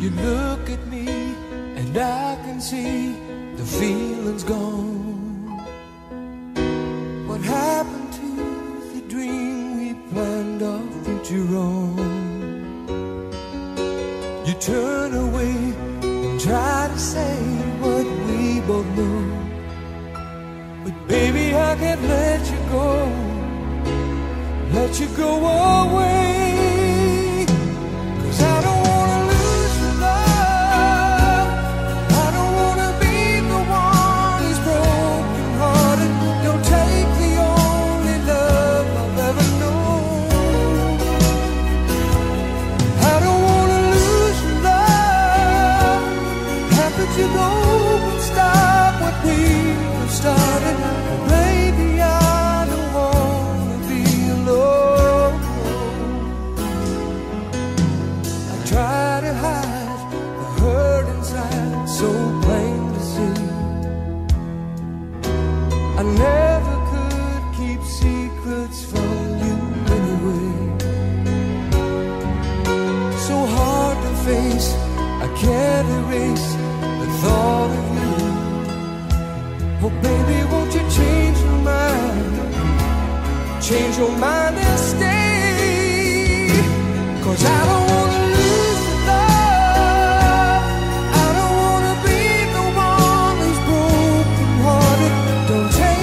You look at me and I can see the feeling's gone. What happened to the dream we planned off into Rome? You turn away and try to say what we both know, but baby, I can't let you go, let you go away, 'cause I don't wanna lose your love. I don't wanna be the one who's broken hearted. Don't take the only love I've ever known. I don't wanna lose your love. How could you go and stop what we have started? I never could keep secrets from you anyway. So hard to face, I can't erase the thought of you. Oh baby, won't you change your mind? Change your mind and stay, 'cause I don't wanna lose the love. I don't wanna be the one who's broken hearted. Don't take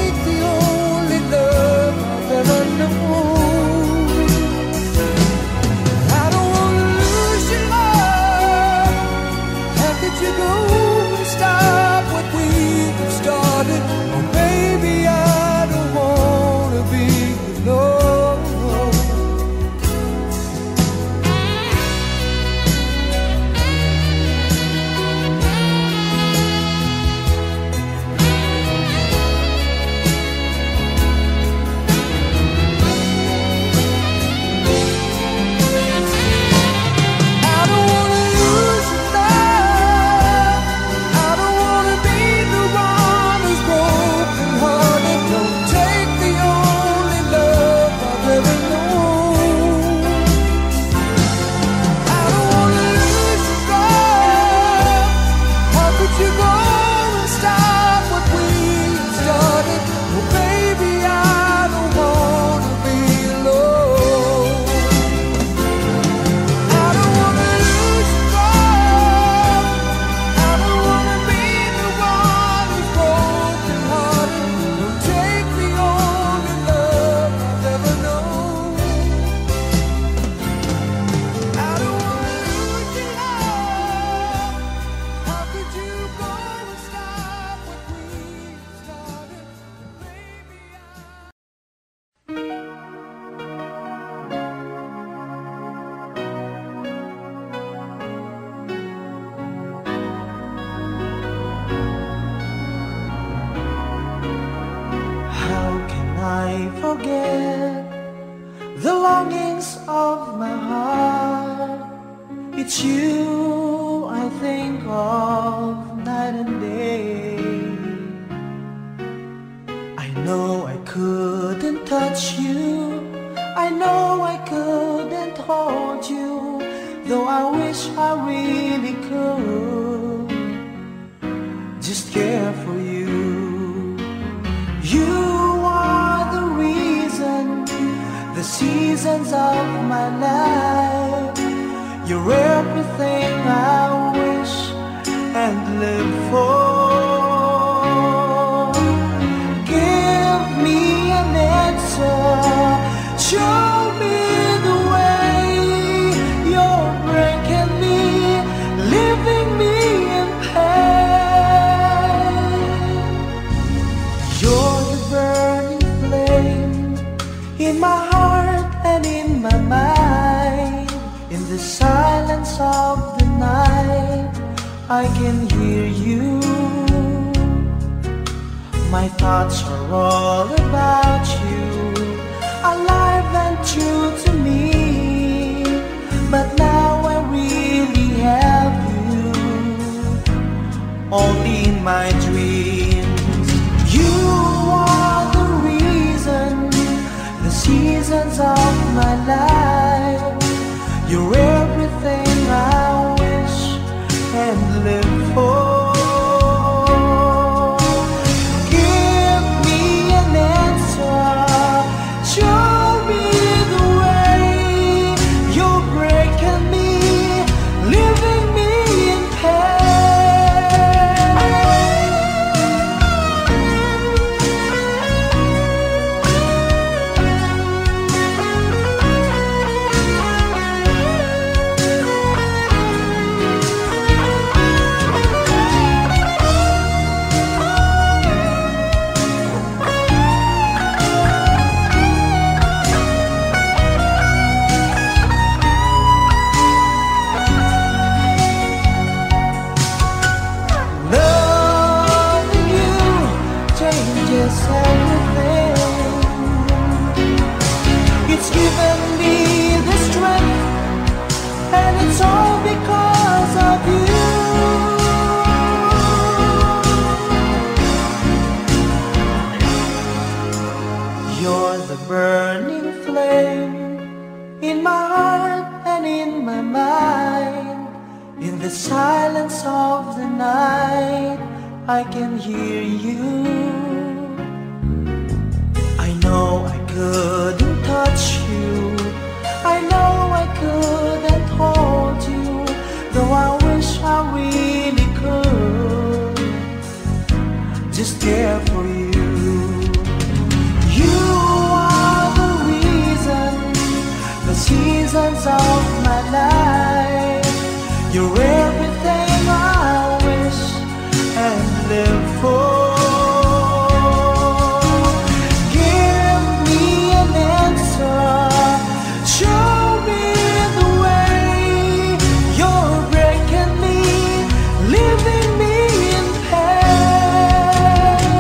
of my life, you're everything I wish You're the burning flame in my heart and in my mind. In the silence of the night, I can hear you. I know I couldn't touch you, I know I couldn't hold you, though I wish I really could. Just there for you. Seasons of my life, you're everything I wish and live for. Give me an answer, show me the way. You're breaking me, leaving me in pain.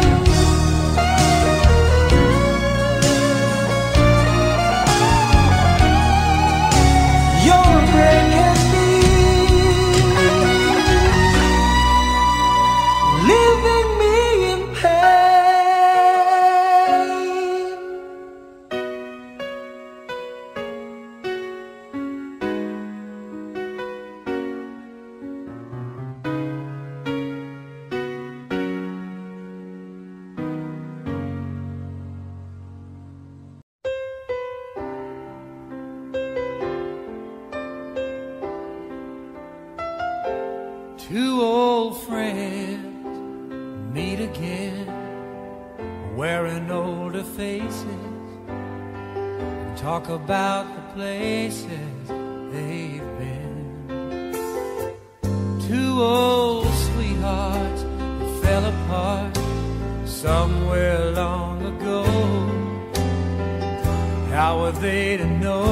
Two old friends meet again, wearing older faces, and talk about the places they've been. Two old sweethearts that fell apart somewhere long ago. How are they to know?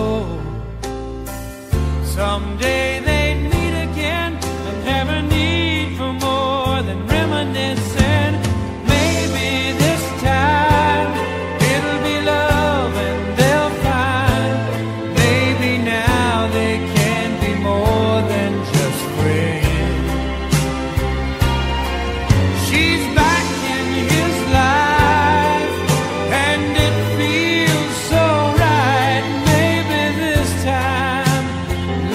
Someday they'd meet again. Never need for more than reminiscing. Maybe this time it'll be love and they'll find. Maybe now they can be more than just friends. She's back in his life and it feels so right. Maybe this time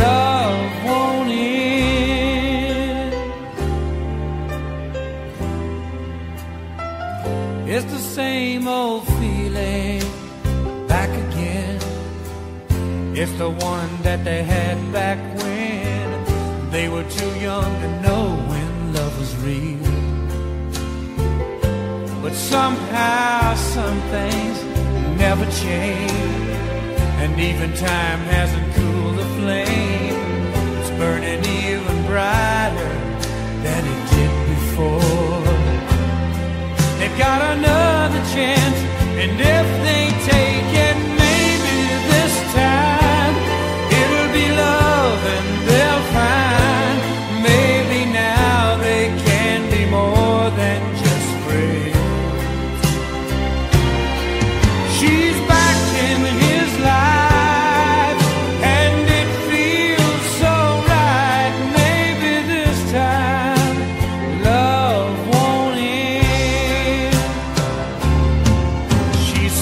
love won't end. It's the same old feeling back again. It's the one that they had back when they were too young to know when love was real. But somehow some things never change, and even time hasn't cooled the flame. It's burning even brighter than it did before. They've got another chance, and if they take it, maybe this time it'll be love and they'll find. Maybe now they can be more than just friends. She's back in his life and it feels so right. Maybe this time love won't end. She's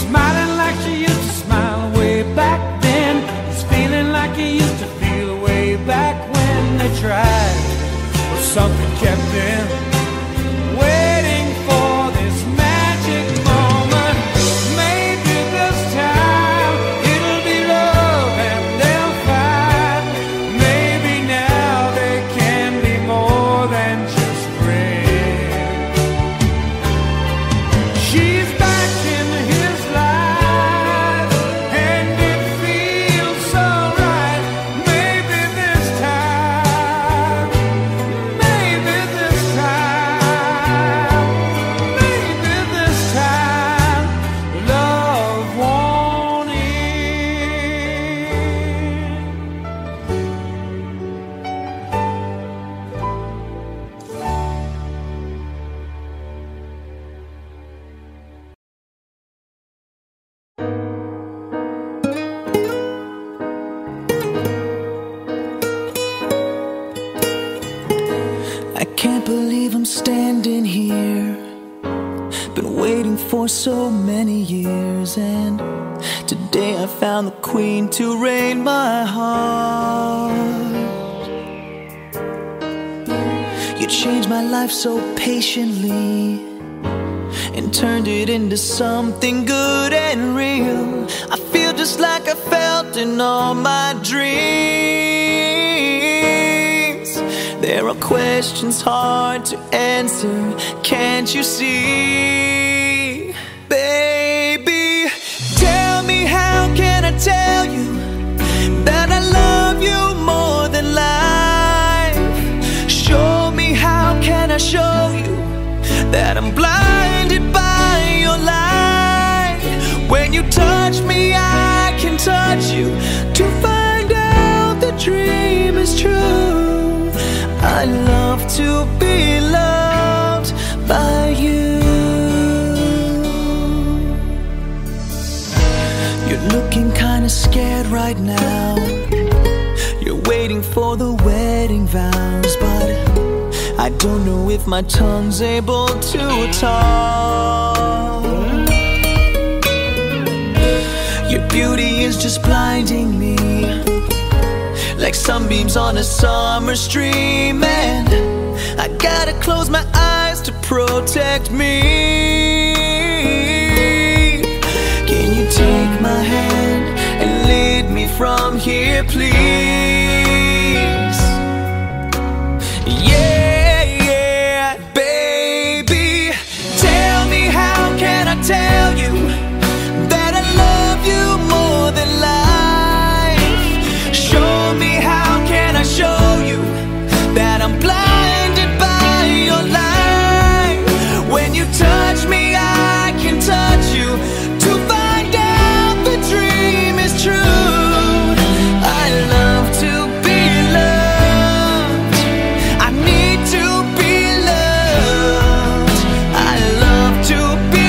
for so many years, and today I found the queen to reign my heart. You changed my life so patiently and turned it into something good and real. I feel just like I felt in all my dreams. There are questions hard to answer, can't you see? Baby, tell me, how can I tell you that I love you more than life? Show me, how can I show you that I'm blinded by your light? When you touch me, I can touch you to find out the dream is true. I love to be loved by you. You're looking kinda scared right now. You're waiting for the wedding vows, but I don't know if my tongue's able to talk. Your beauty is just blinding me, like sunbeams on a summer stream, and I gotta close my eyes to protect me. Can you take my hand and lead me from here, please? Yeah. Tell you that I love you more than life. Show me, how can I show you that I'm blinded by your light? When you touch me, I can touch you to find out the dream is true. I love to be loved, I need to be loved. I love to be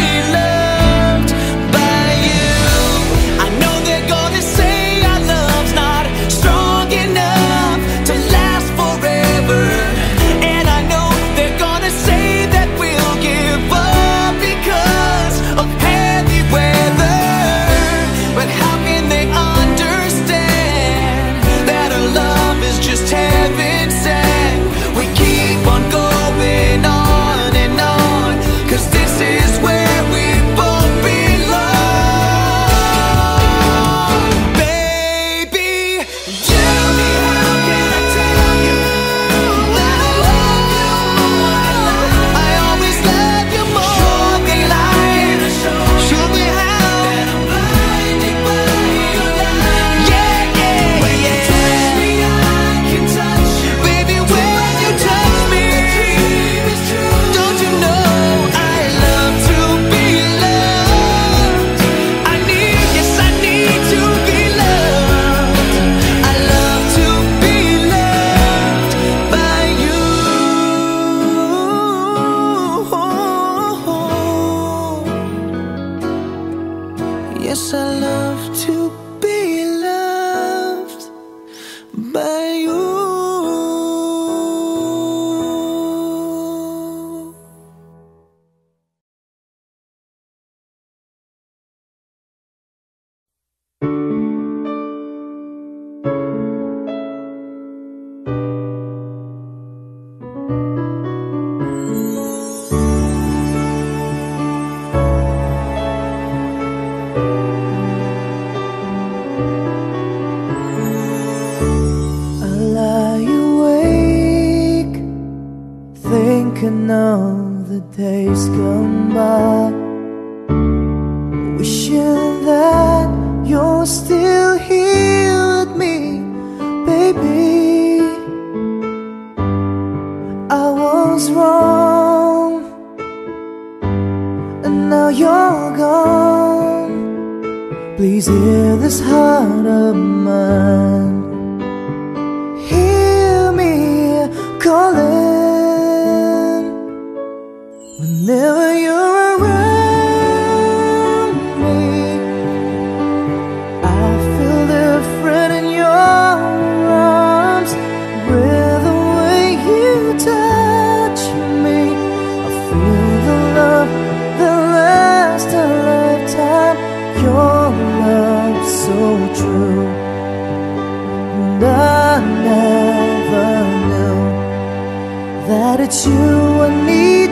true, and I never knew that it's you I need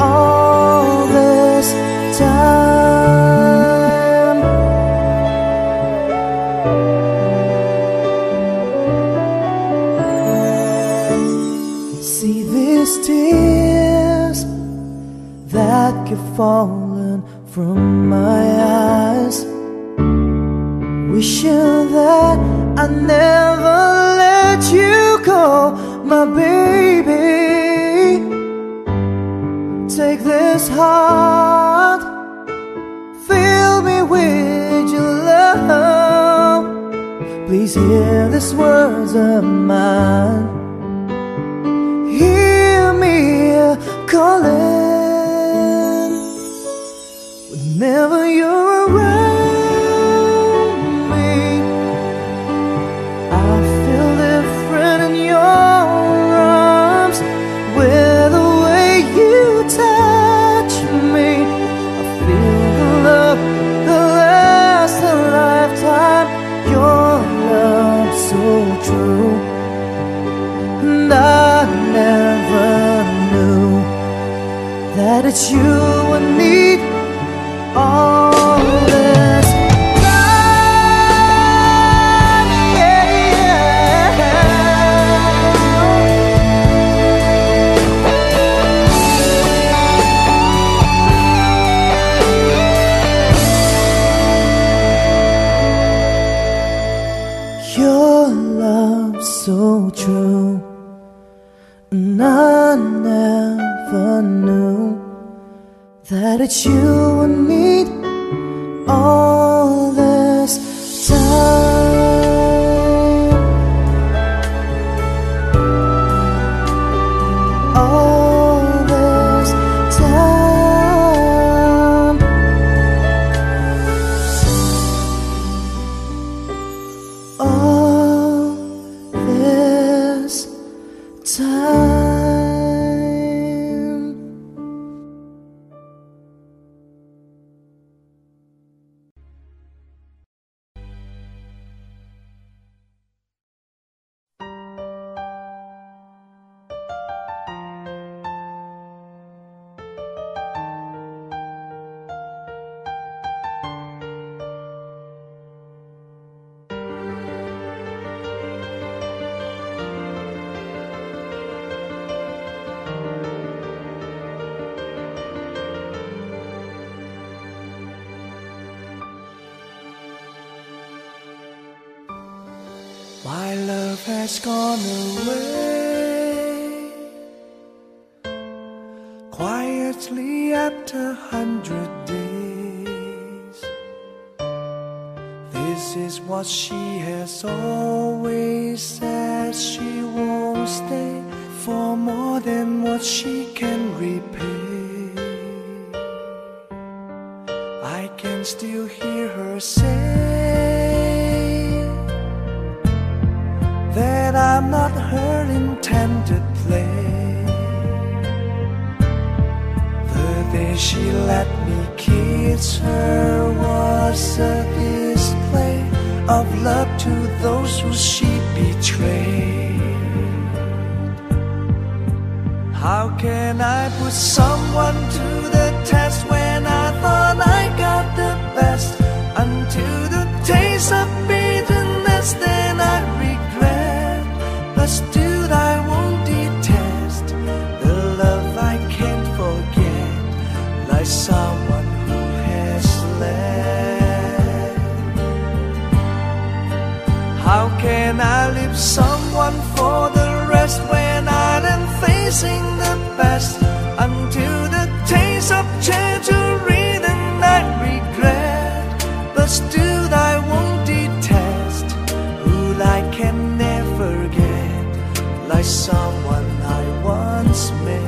all this time. See these tears that keep falling from my eyes, wishing that I never let you go, my baby. Take this heart, fill me with your love. Please hear these words of mine, hear me calling. Whenever you're around, that it's you I need all this time, yeah. Your love's so true, and I never knew that it's you I need all this time, all this time. All this time. My love has gone away, quietly after 100 days. This is what she has always said, she won't stay for more than what she can repay. I can still hear her say that I'm not her intended play. The day she let me kiss her was a display of love to those who she betrayed. How can I put someone to the test when I thought I got the best? Until the taste of bitterness, then I regret. Still I won't detest the love I can't forget, like someone who has left. How can I leave someone for the rest when I am facing the best? Until the taste of treachery, and I regret, but still I won't detest who I can never get, like someone I once met.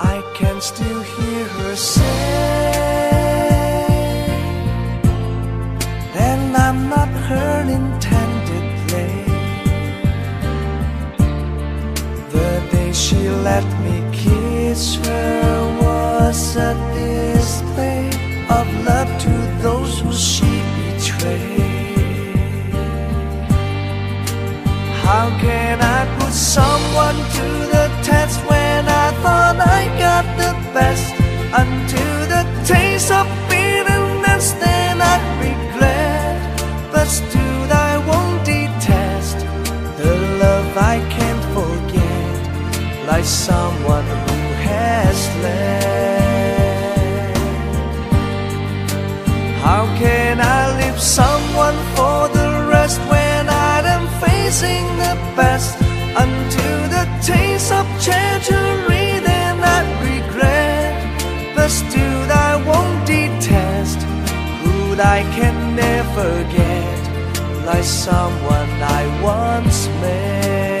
I can still hear her say, then I'm not let me kiss her was a display of love to those who she betrayed. How can I put someone to the test when I thought I got the best? Until the taste of bitterness, then I regret. But still I won't detest the love I can't forget, like someone who has left. How can I leave someone for the rest when I'm facing the best? Until the taste of treachery, then I regret. But still I won't detest who I can never get, like someone I once met.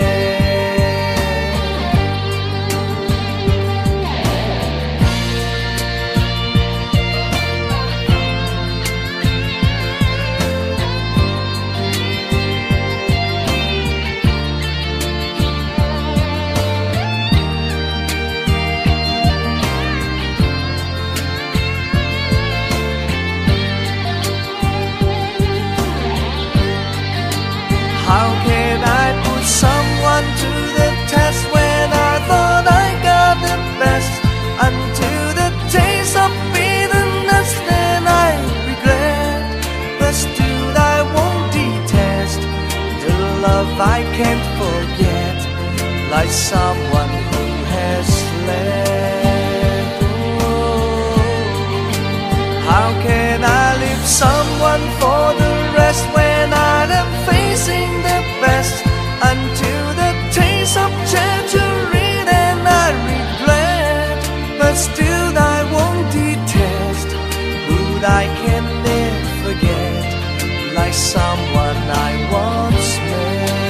How can I put someone to the test when I thought I got the best? Until the taste of bitterness, then I regret. But still I won't detest the love I can't forget, like someone who has left. Ooh. How can I leave someone for the rest when I'm facing the best? Until the taste of treachery, then I regret. But still I won't detest who I can never forget, like someone I once met.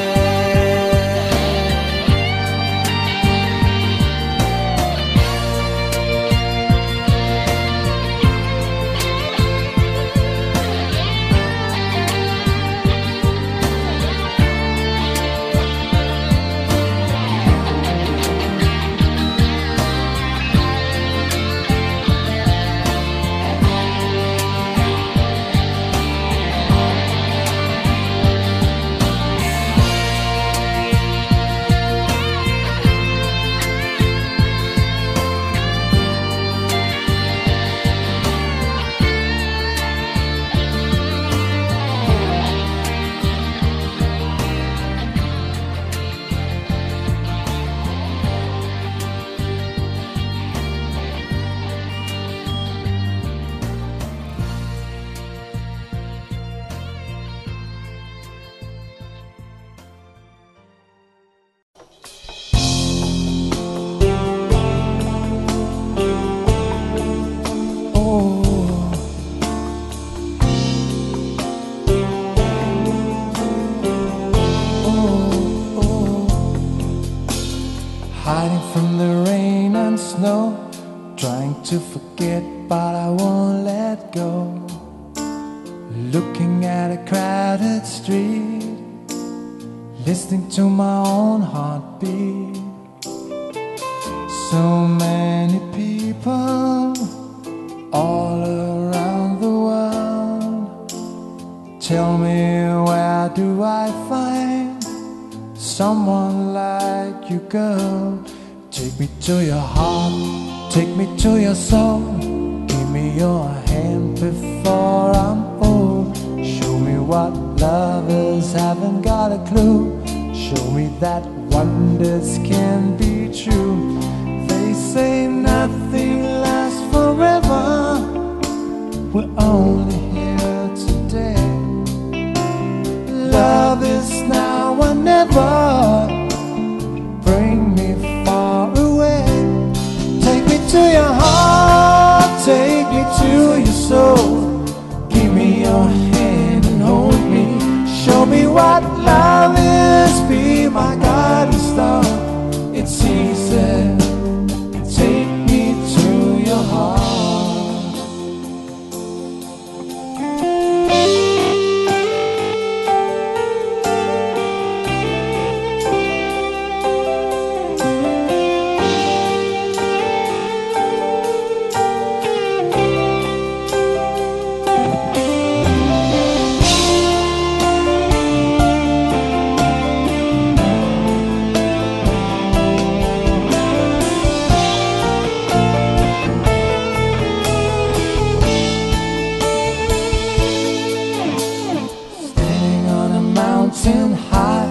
mountain high,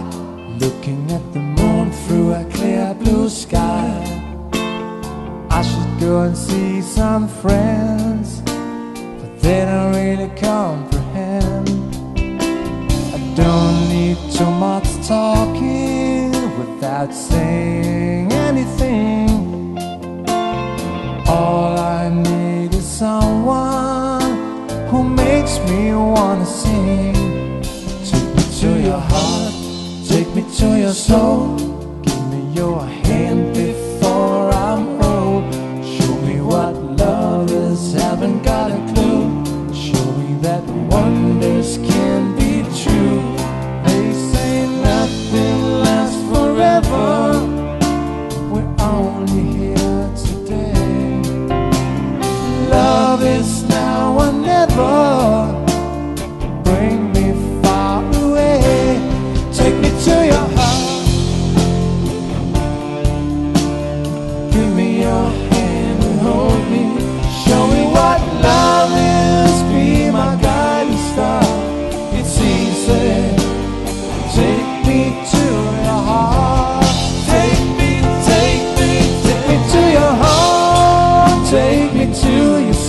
looking at the moon through a clear blue sky. I should go and see some friends, but they don't really comprehend. I don't need too much talking without saying anything. All I need is someone who makes me wanna sing. Take me to your heart, take me to your soul, give me your hand before I'm old. Show me what love is, haven't got a clue. Show me that wonders can be true. They say nothing lasts forever, we're only here today. Love is now or never.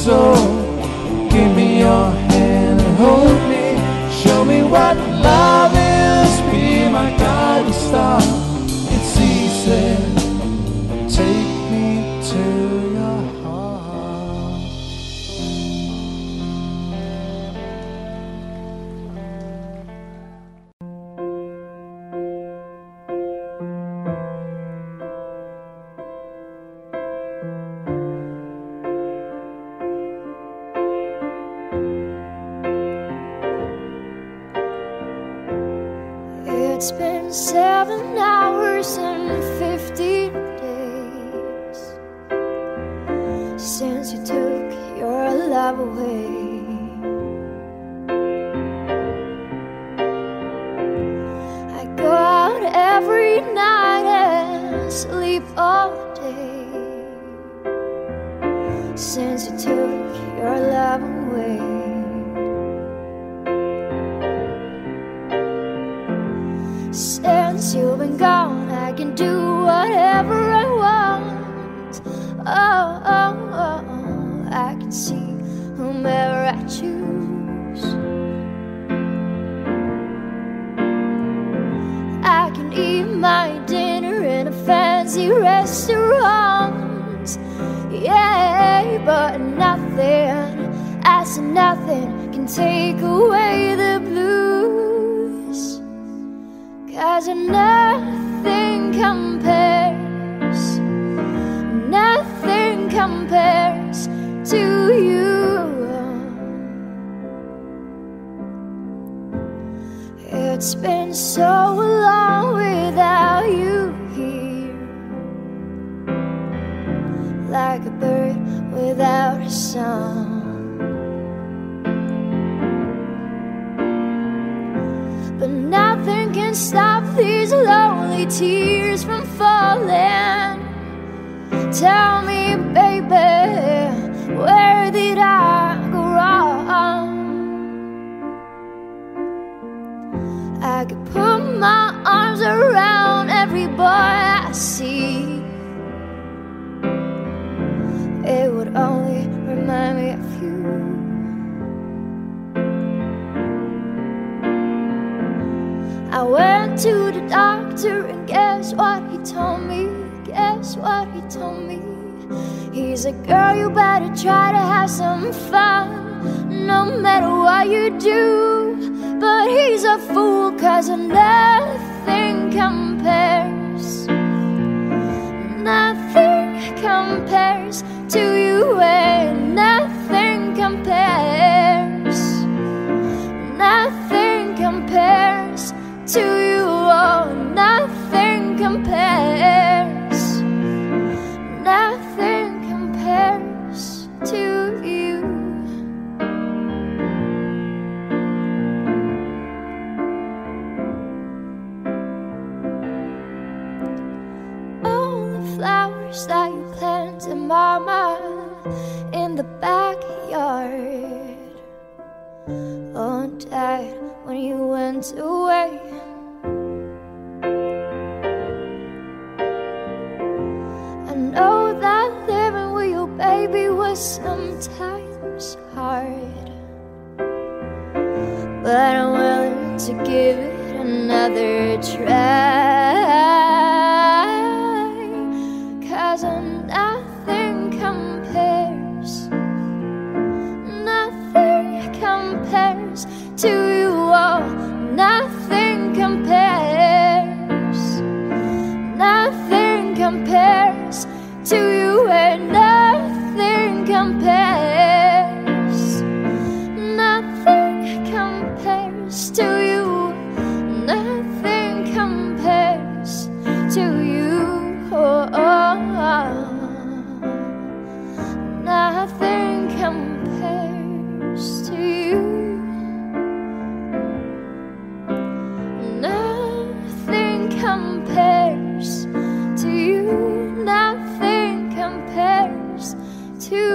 So give me your hand and hold me. Show me what love is. Be my guiding star. It's easy. Take me to your heart. It's been 7 hours and 50 days since you took your love away. I go out every night and sleep all day since you took your love away. Since you've been gone, I can do whatever I want. Oh, I can see whomever I choose. I can eat my dinner in a fancy restaurant. Yeah, but nothing, I said nothing, can take away the blues. 'Cause nothing compares, nothing compares to you. It's been so long without you here, like a bird without a song. But nothing can stop these lonely tears from falling. Tell me, baby, where did I go wrong? I could put my arms around every boy I see. It would only remind me of you. I went to the doctor and guess what he told me, guess what he told me. He's like, girl, you better try to have some fun, no matter what you do. But he's a fool, 'cause nothing compares, nothing compares to you. And nothing compares, nothing compares to you, oh, nothing compares, nothing compares to you. All the flowers that you planted, mama, in the backyard, all died when you went away. are sometimes hard, but I'm willing to give it another try, 'cause I'm nothing compares. Nothing compares to you all. Nothing compares. Nothing compares to you, and nothing compares. Nothing compares to you. Nothing compares to you. Oh, oh, oh. Nothing compares to you. Nothing compares to you. Nothing compares to you.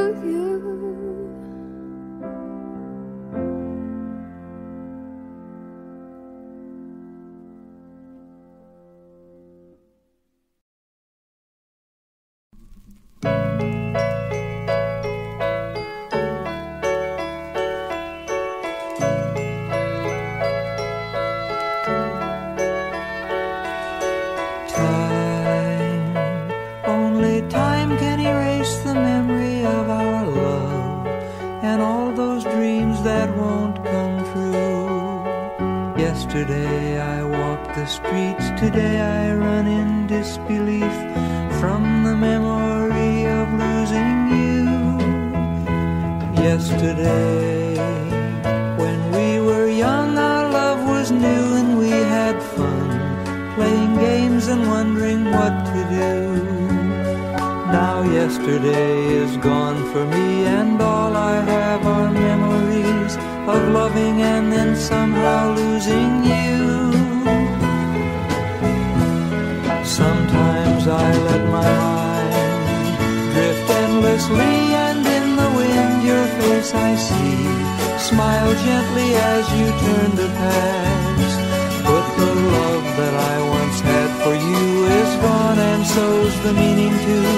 Yesterday I walked the streets, today I run in disbelief from the memory of losing you. Yesterday, when we were young, our love was new and we had fun, playing games and wondering what to do. Now yesterday is gone for me, and all I have are memories of loving and then somehow losing you. Sometimes I let my mind drift endlessly, and in the wind your face I see. Smile gently as you turn to pass, but the love that I once had for you is gone, and so's the meaning too.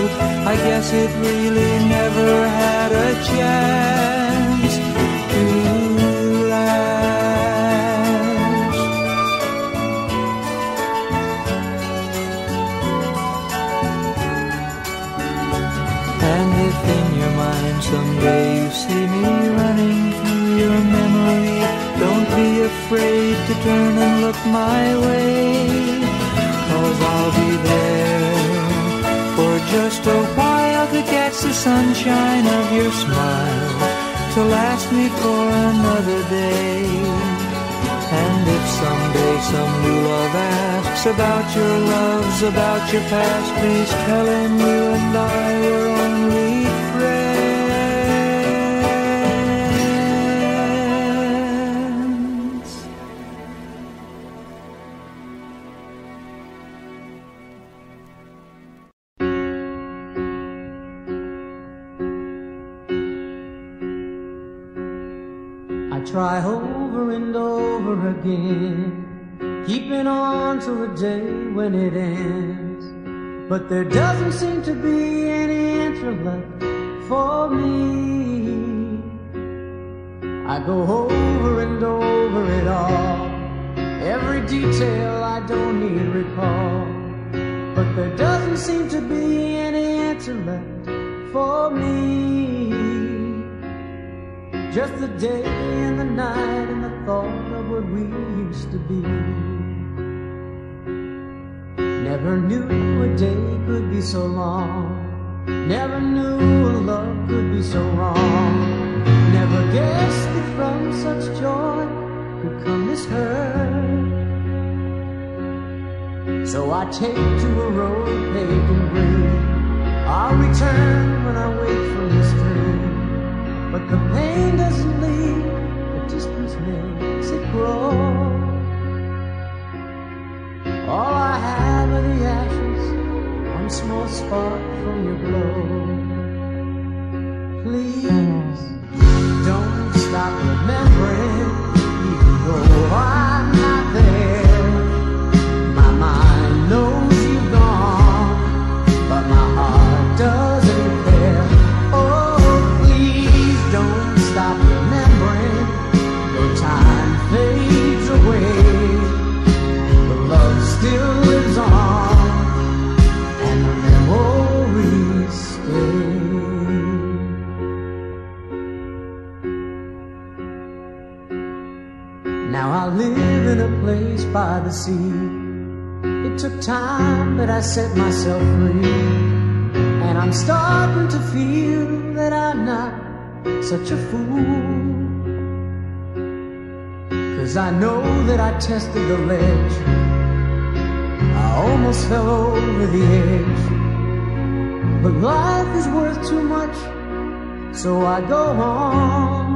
I guess it really never had a chance to someday you see me running through your memory. Don't be afraid to turn and look my way, 'cause I'll be there for just a while to catch the sunshine of your smile, to last me for another day. And if someday some new love asks about your loves, about your past, please tell him you and I were only friends. Try over and over again, keeping on to a day when it ends, but there doesn't seem to be any interest left for me. I go over and over it all, every detail I don't need recall, but there doesn't seem to be any interest left for me. Just the day and the night and the thought of what we used to be. Never knew a day could be so long, never knew a love could be so wrong, never guessed that from such joy could come this hurt. So I take to a road paved in green, I'll return when I wait for this dream. But the pain doesn't leave, the distance makes it grow. All I have are the ashes, one small spark from your glow. Please, don't stop remembering, even though I'm not there. My mind knows you've gone, but my heart doesn't care. Oh, Now I live in a place by the sea. It took time, but I set myself free. And I'm starting to feel that I'm not such a fool, 'cause I know that I tested the ledge. I almost fell over the edge. But life is worth too much, so I go on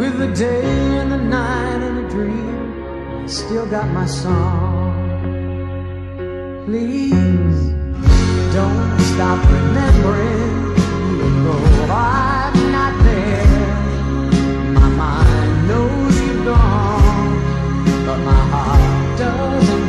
with the day and the night and a dream. I still got my song. Please don't stop remembering though I'm not there. My mind knows you're gone, but my heart doesn't.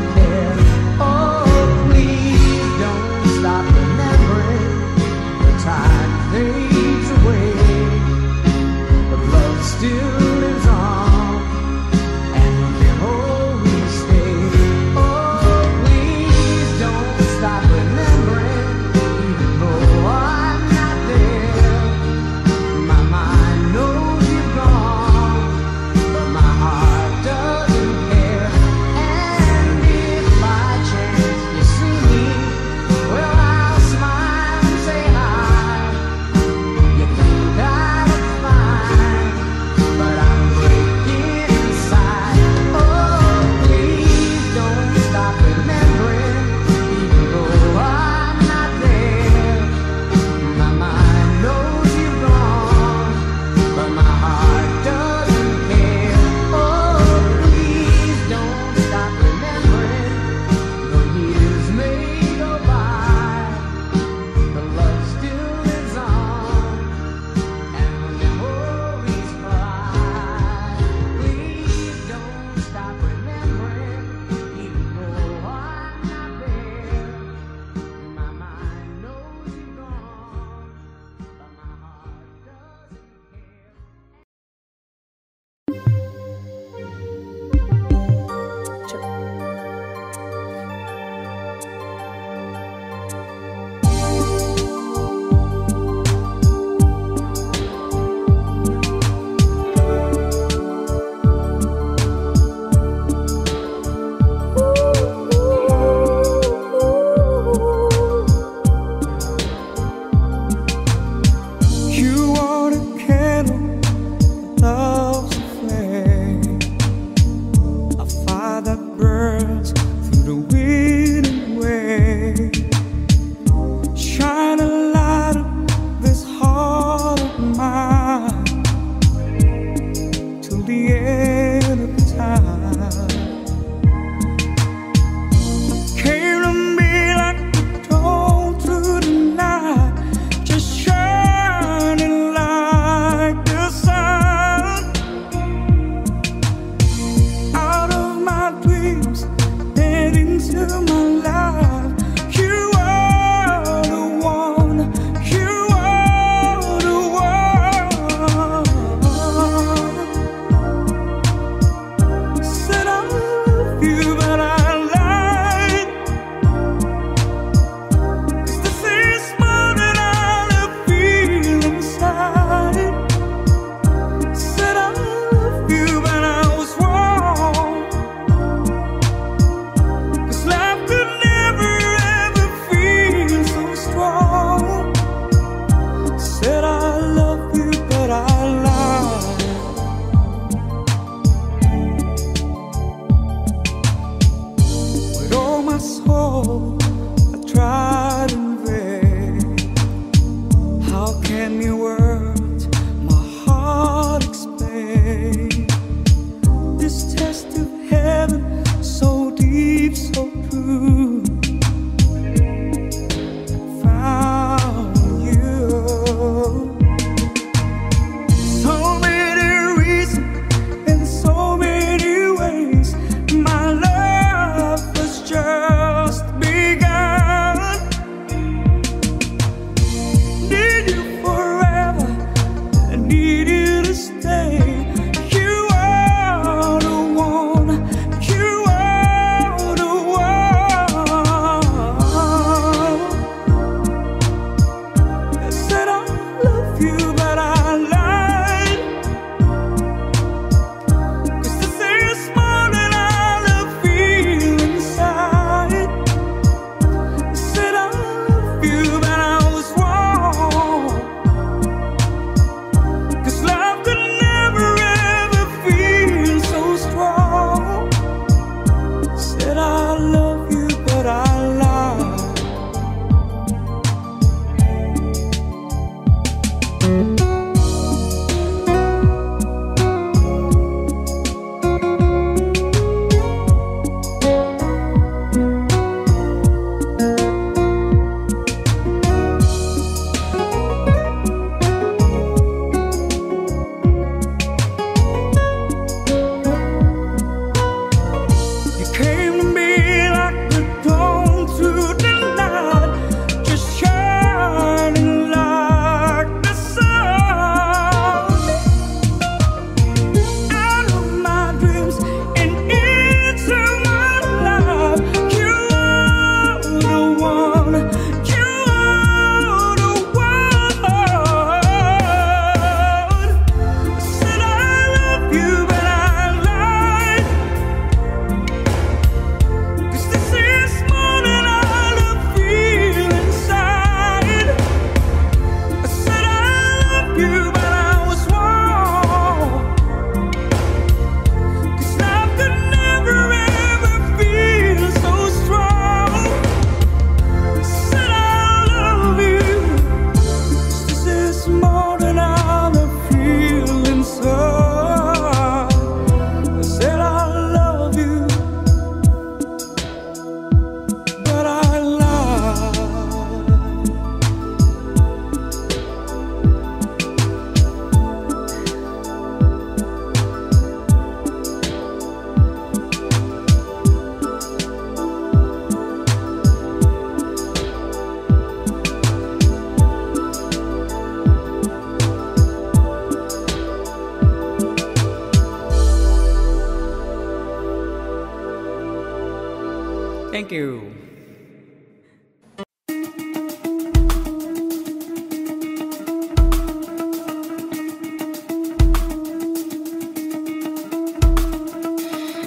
Thank you.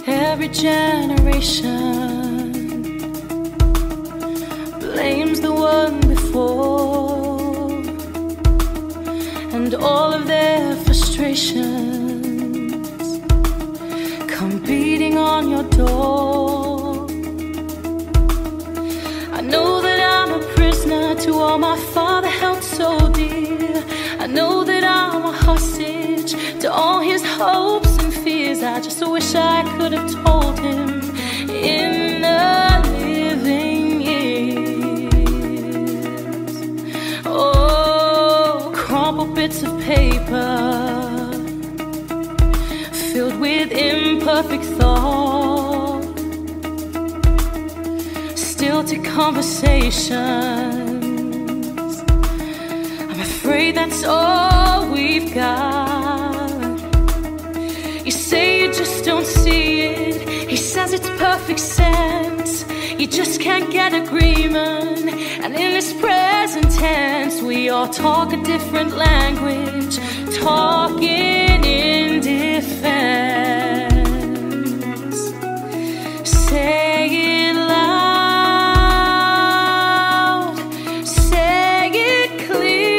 Every generation blames the one before, and all of their frustrations come beating on your door. I know that I'm a prisoner to all my father held so dear. I know that I'm a hostage to all his hopes. I just wish I could have told him in the living years. Oh, crumpled bits of paper filled with imperfect thought, stilted conversations. I'm afraid that's all we've got. You say you just don't see it. He says it's perfect sense. You just can't get agreement. And in this present tense, we all talk a different language, talking in defense. Say it loud, say it clear.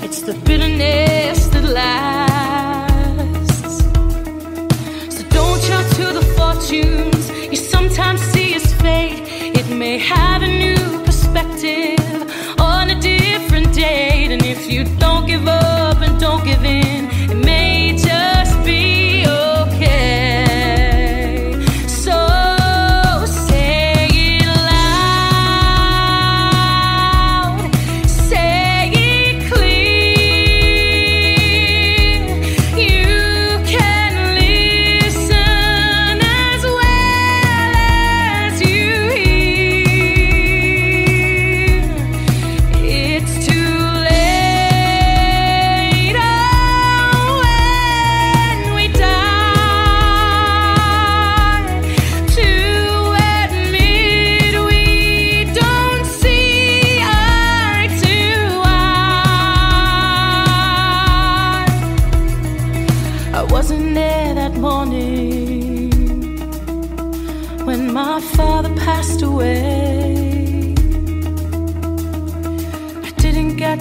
It's the bitterness that lasts. So don't shout to the fortunes you sometimes see as fate. It may have a new perspective on a different date. And if you don't give up and don't give in, it may just be okay.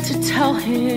Without you,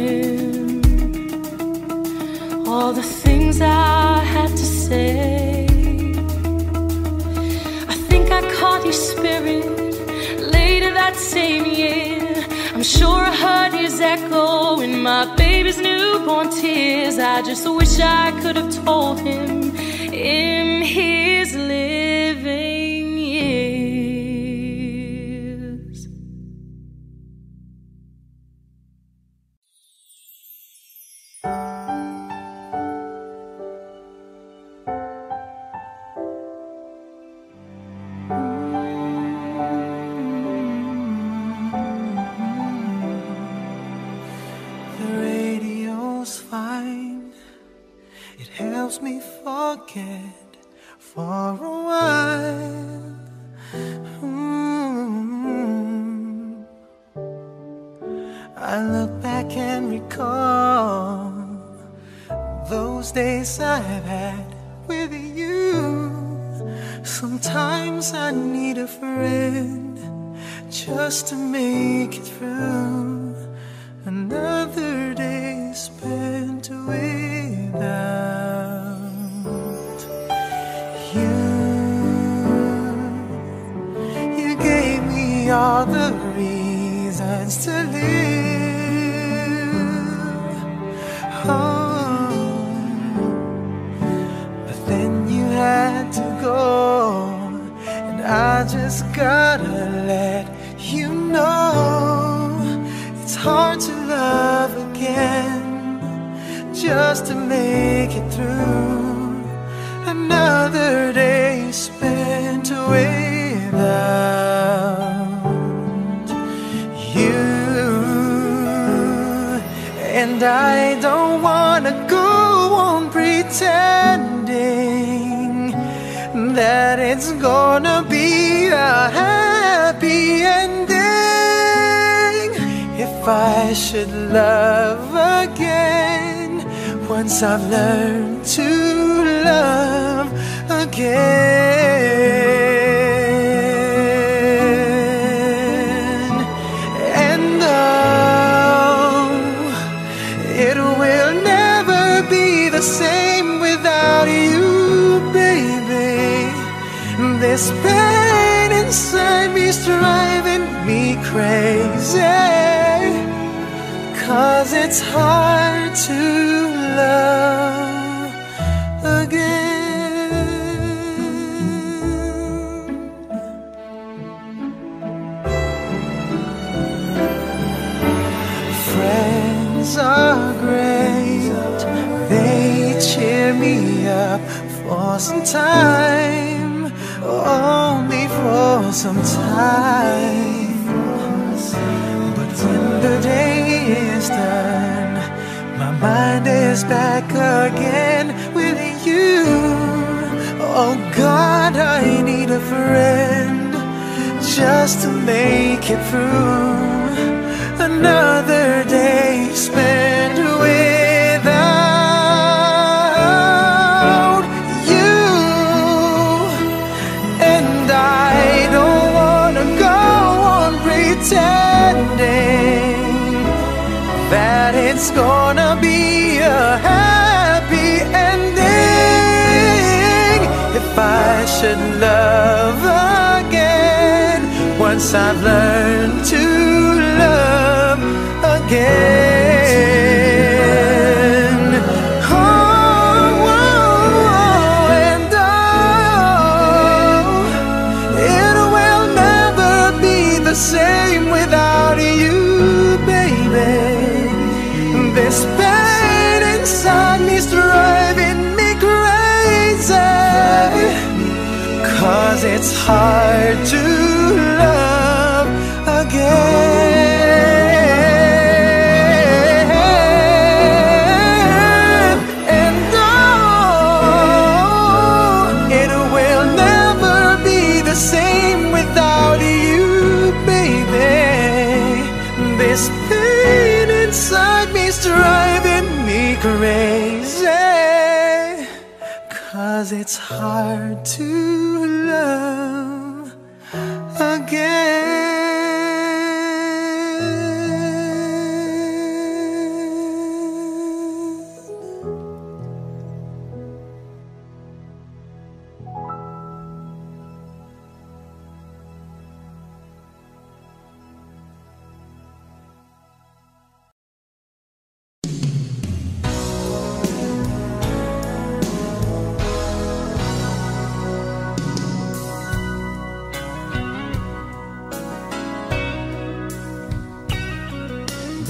I just gotta let you know, it's hard to love again, just to make it through another day spent without you. And I don't wanna go on pretending that it's gonna be a happy ending. If I should love again, once I've learned to love again. And oh, it will never be the same without you, baby. This pain inside me's driving me crazy, 'cause it's hard to love again. Friends are great, they cheer me up for some time, only for some time. But when the day is done, my mind is back again with you. Oh God, I need a friend just to make it through another day spent with you. That it's gonna be a happy ending. If I should love again, once I've learned to love again. Oh, and oh, it will never be the same without you, baby. This pain inside me's driving me crazy, 'cause it's hard to love again. And oh, it will never be the same without you, baby. This pain inside me's driving me crazy, 'cause it's hard to love again.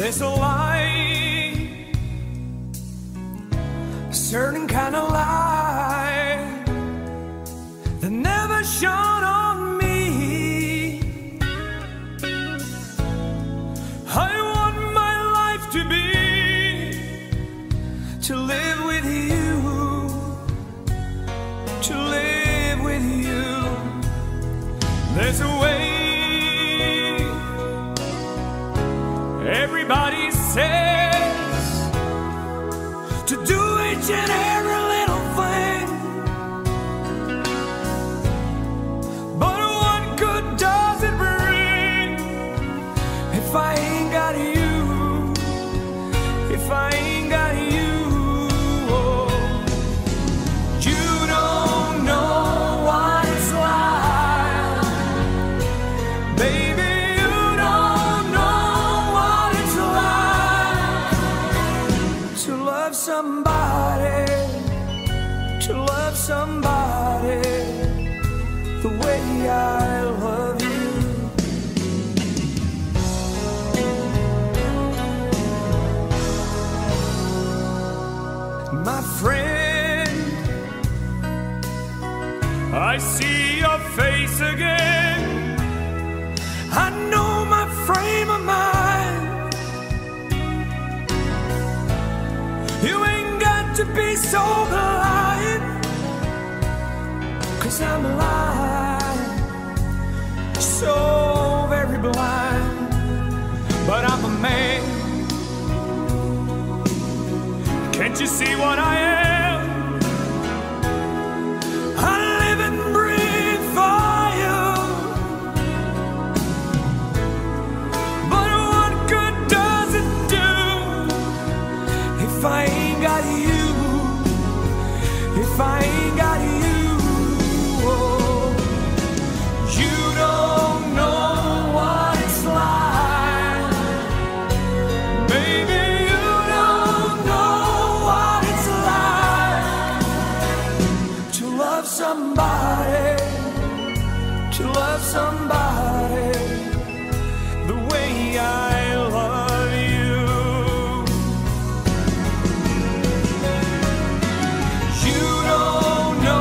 There's a lie, a certain kind of lie that never shone on me. I want my life to be, to live with you, to live with you. There's a way. Everybody says to do each and every little thing, but what good does it bring if I ain't got you, if I ain't got you? Oh, you don't know what it's like, baby. Somebody, to love somebody the way I love you. My friend, I see your face again. I know my frame of mind. To be so blind, 'cause I'm blind, so very blind. But I'm a man, can't you see what I am? I live and breathe for you, but what good does it do if I ain't got you? If I ain't got you, oh, you don't know what it's like. Baby, you don't know what it's like to love somebody, to love somebody the way I love. You don't know.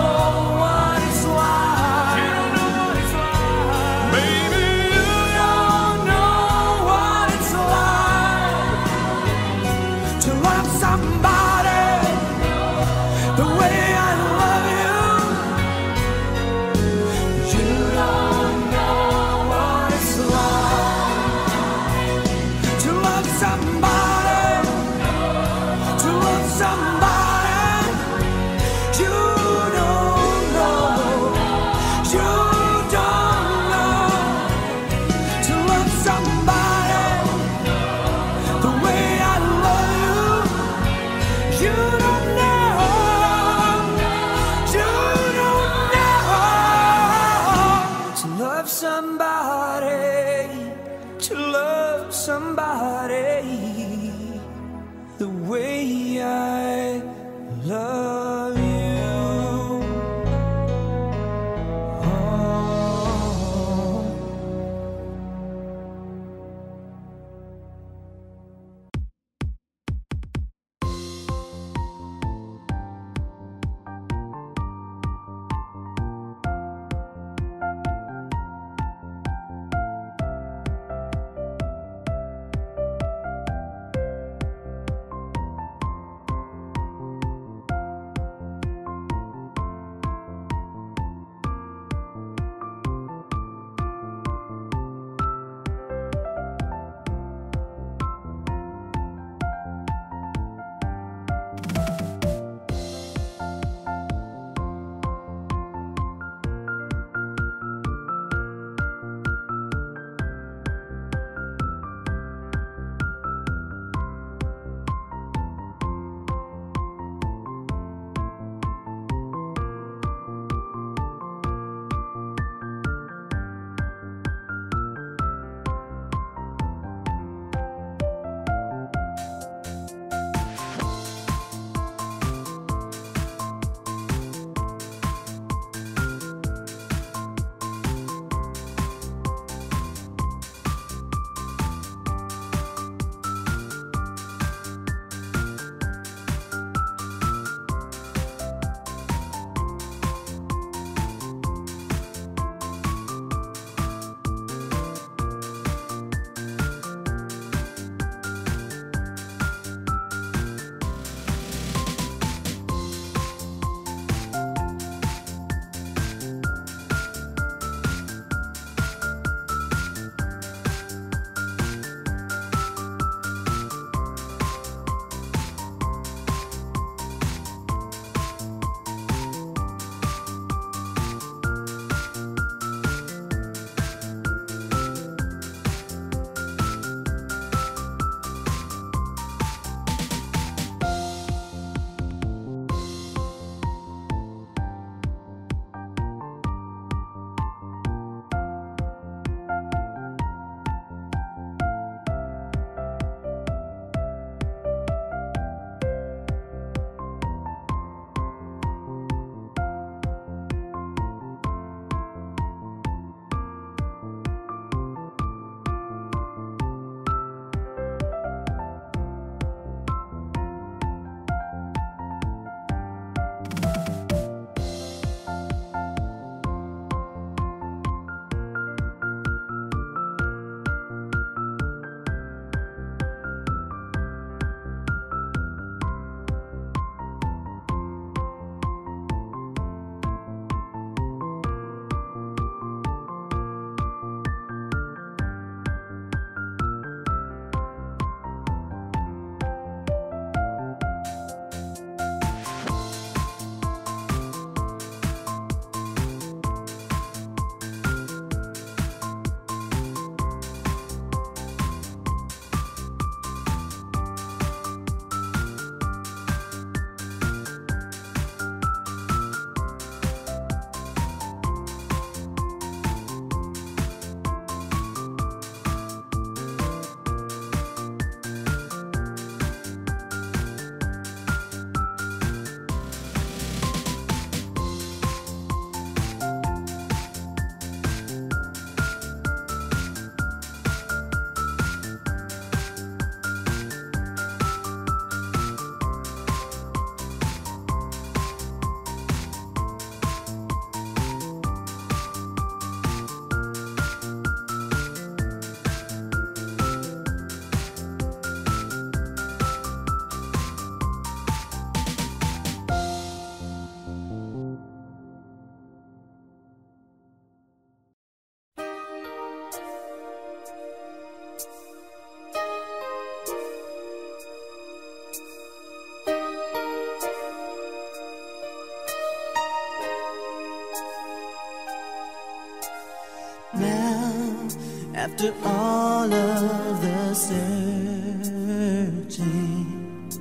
After all of the searching,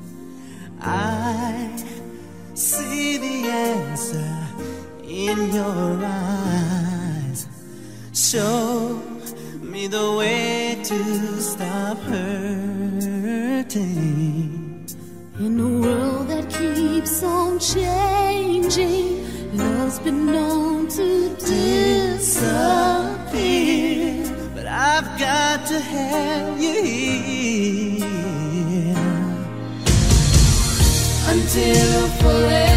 I see the answer in your eyes. Show me the way to stop hurting. In a world that keeps on changing, love's been known to disappear, but I've got to have you here until forever.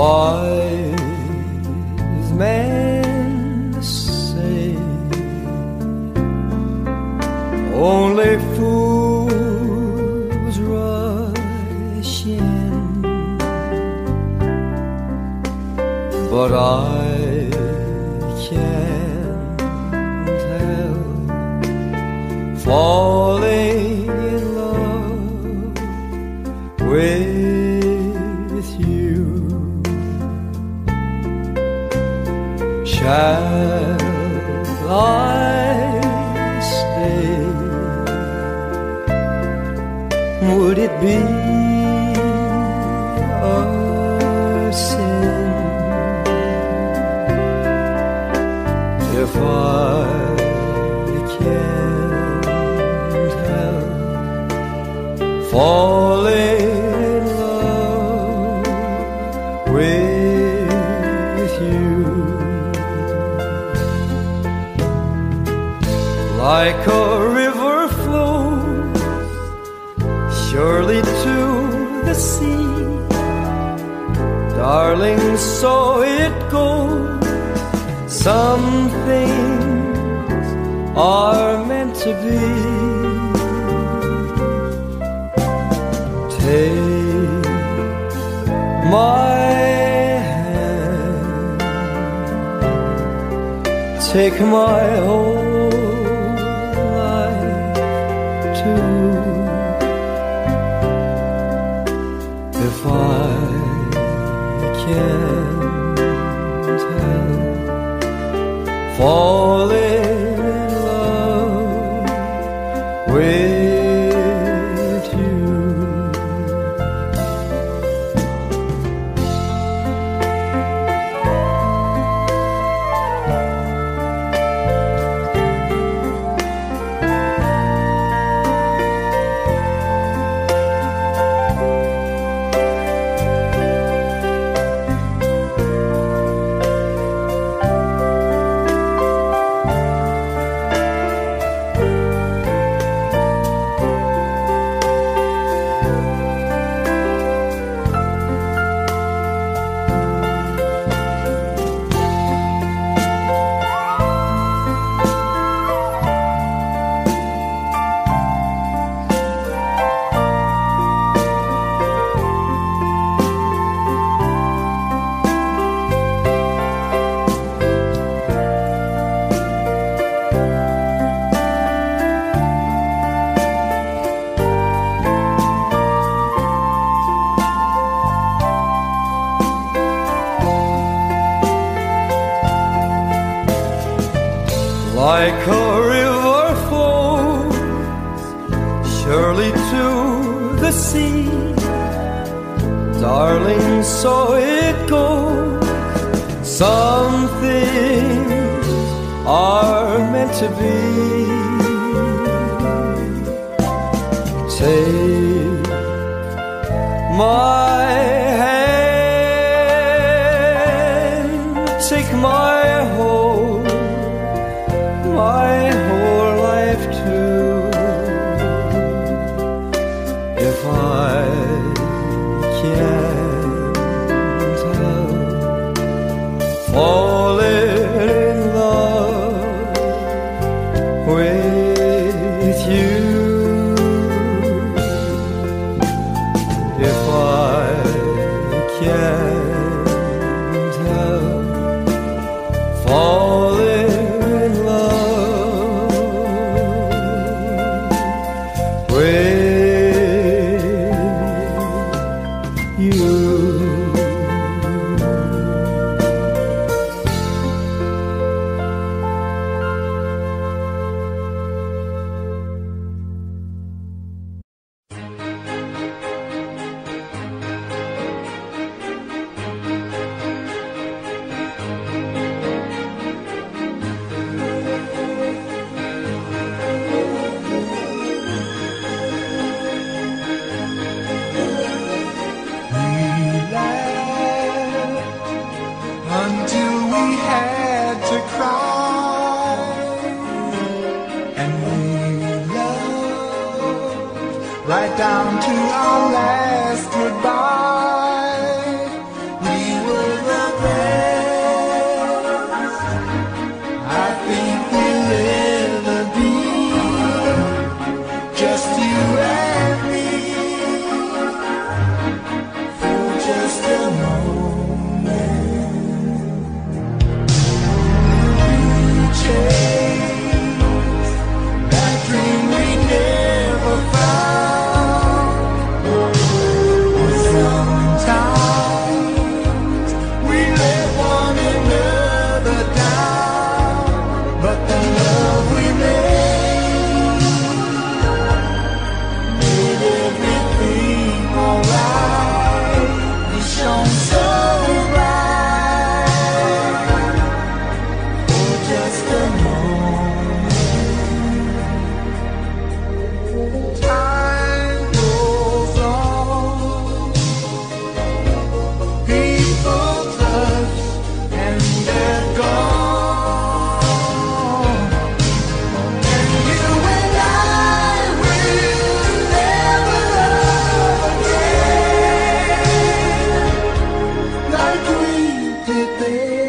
Wise men say only fools rush in, but I can't help falling in love with you. Shall I stay? Would it be a sin if I can't help falling in love with you? Like a river flows sea. Darling, so it goes. Some things are meant to be. Take my hand, take my whole life too, if I can help falling in love with you. Like a river flows surely to the sea. Darling, so it goes. Some things are meant to be. Take my hand, take my whole, my whole life too, if I can't help falling in love with you, if I can't help falling. Right down to our last goodbye, we were the best I think we'll ever be. Just you and me, for just a moment. You chase that dream we never found. Oh,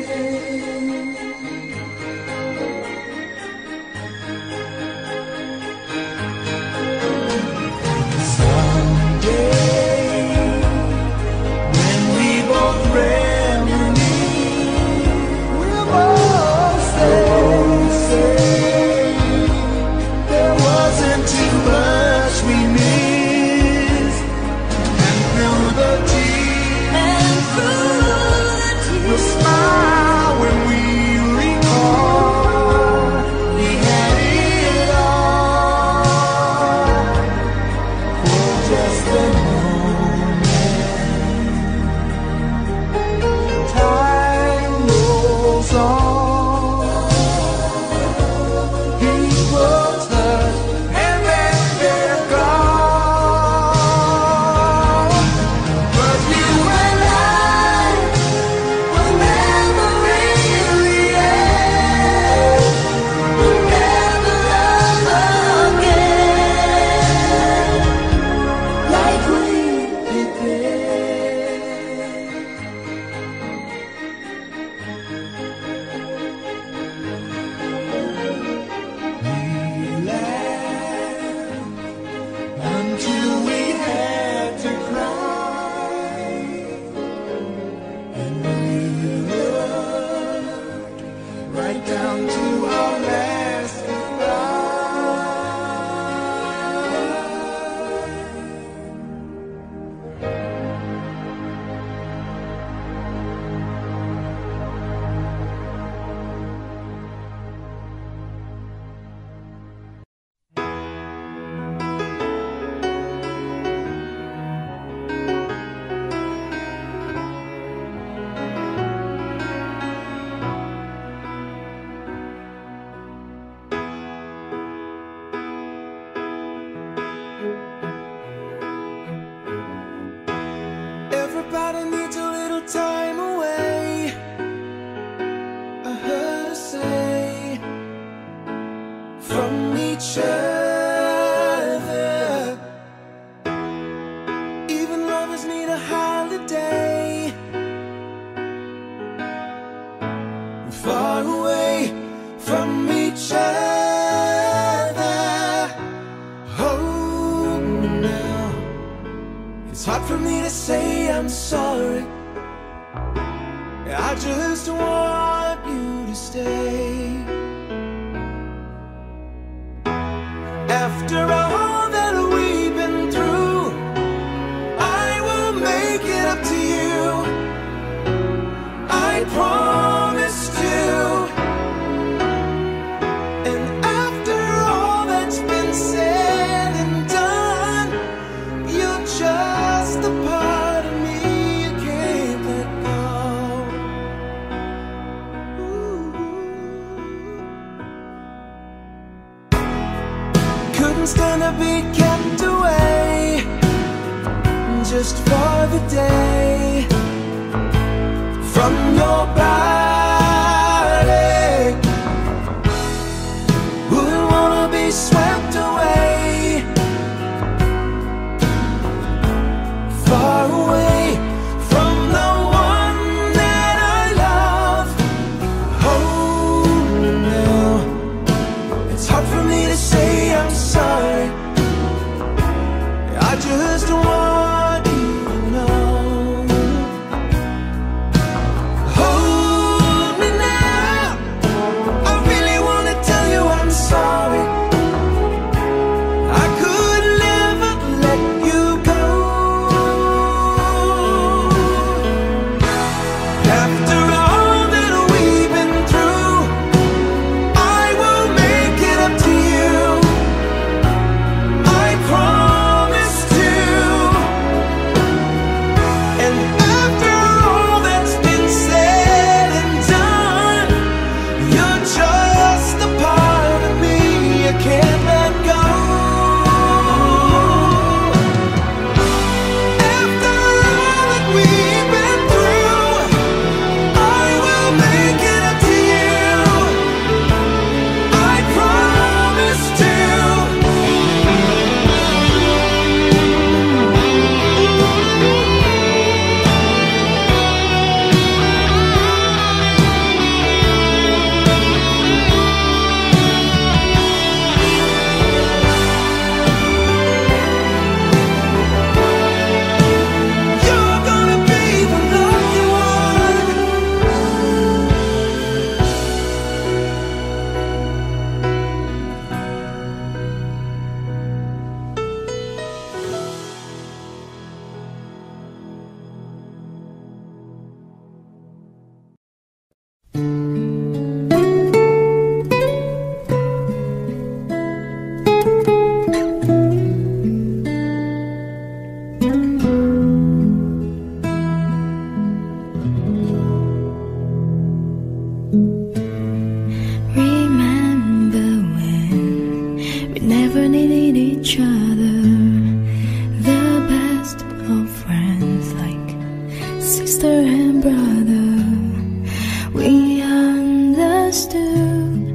understood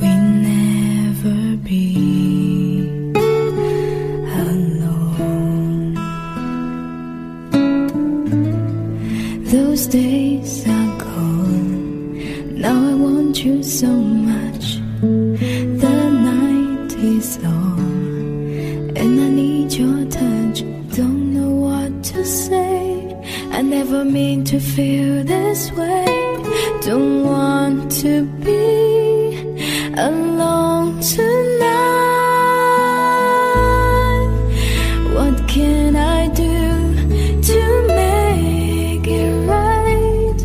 we'll never be alone. Those days are gone, now I want you so much. The night is long and I need your touch. Don't know what to say, I never meant to feel this way. Don't want to be alone tonight. What can I do to make it right?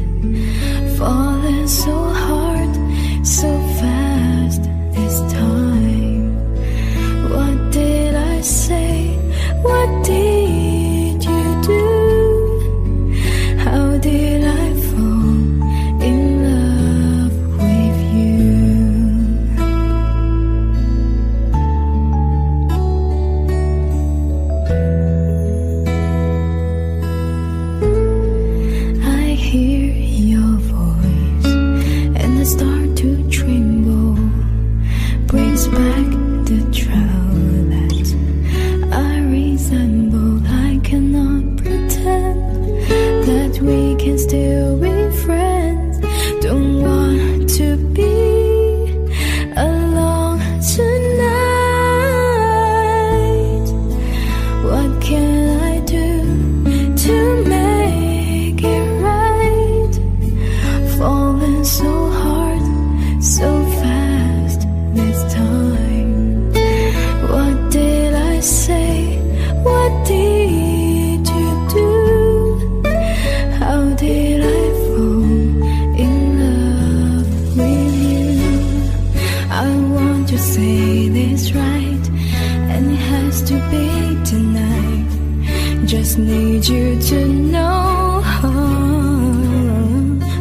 Falling so hard, so fast this time. What did I say? What did you do? How did I fall in love with you? I hear your voice and I start to tremble. Brings back the trouble that I resemble. I cannot pretend that we can still be friends. Don't want to be alone tonight. What can I do to make it right? Falling so hard, so fast this time. What did I say? What did you do? How did I to say this right, and it has to be tonight. Just need you to know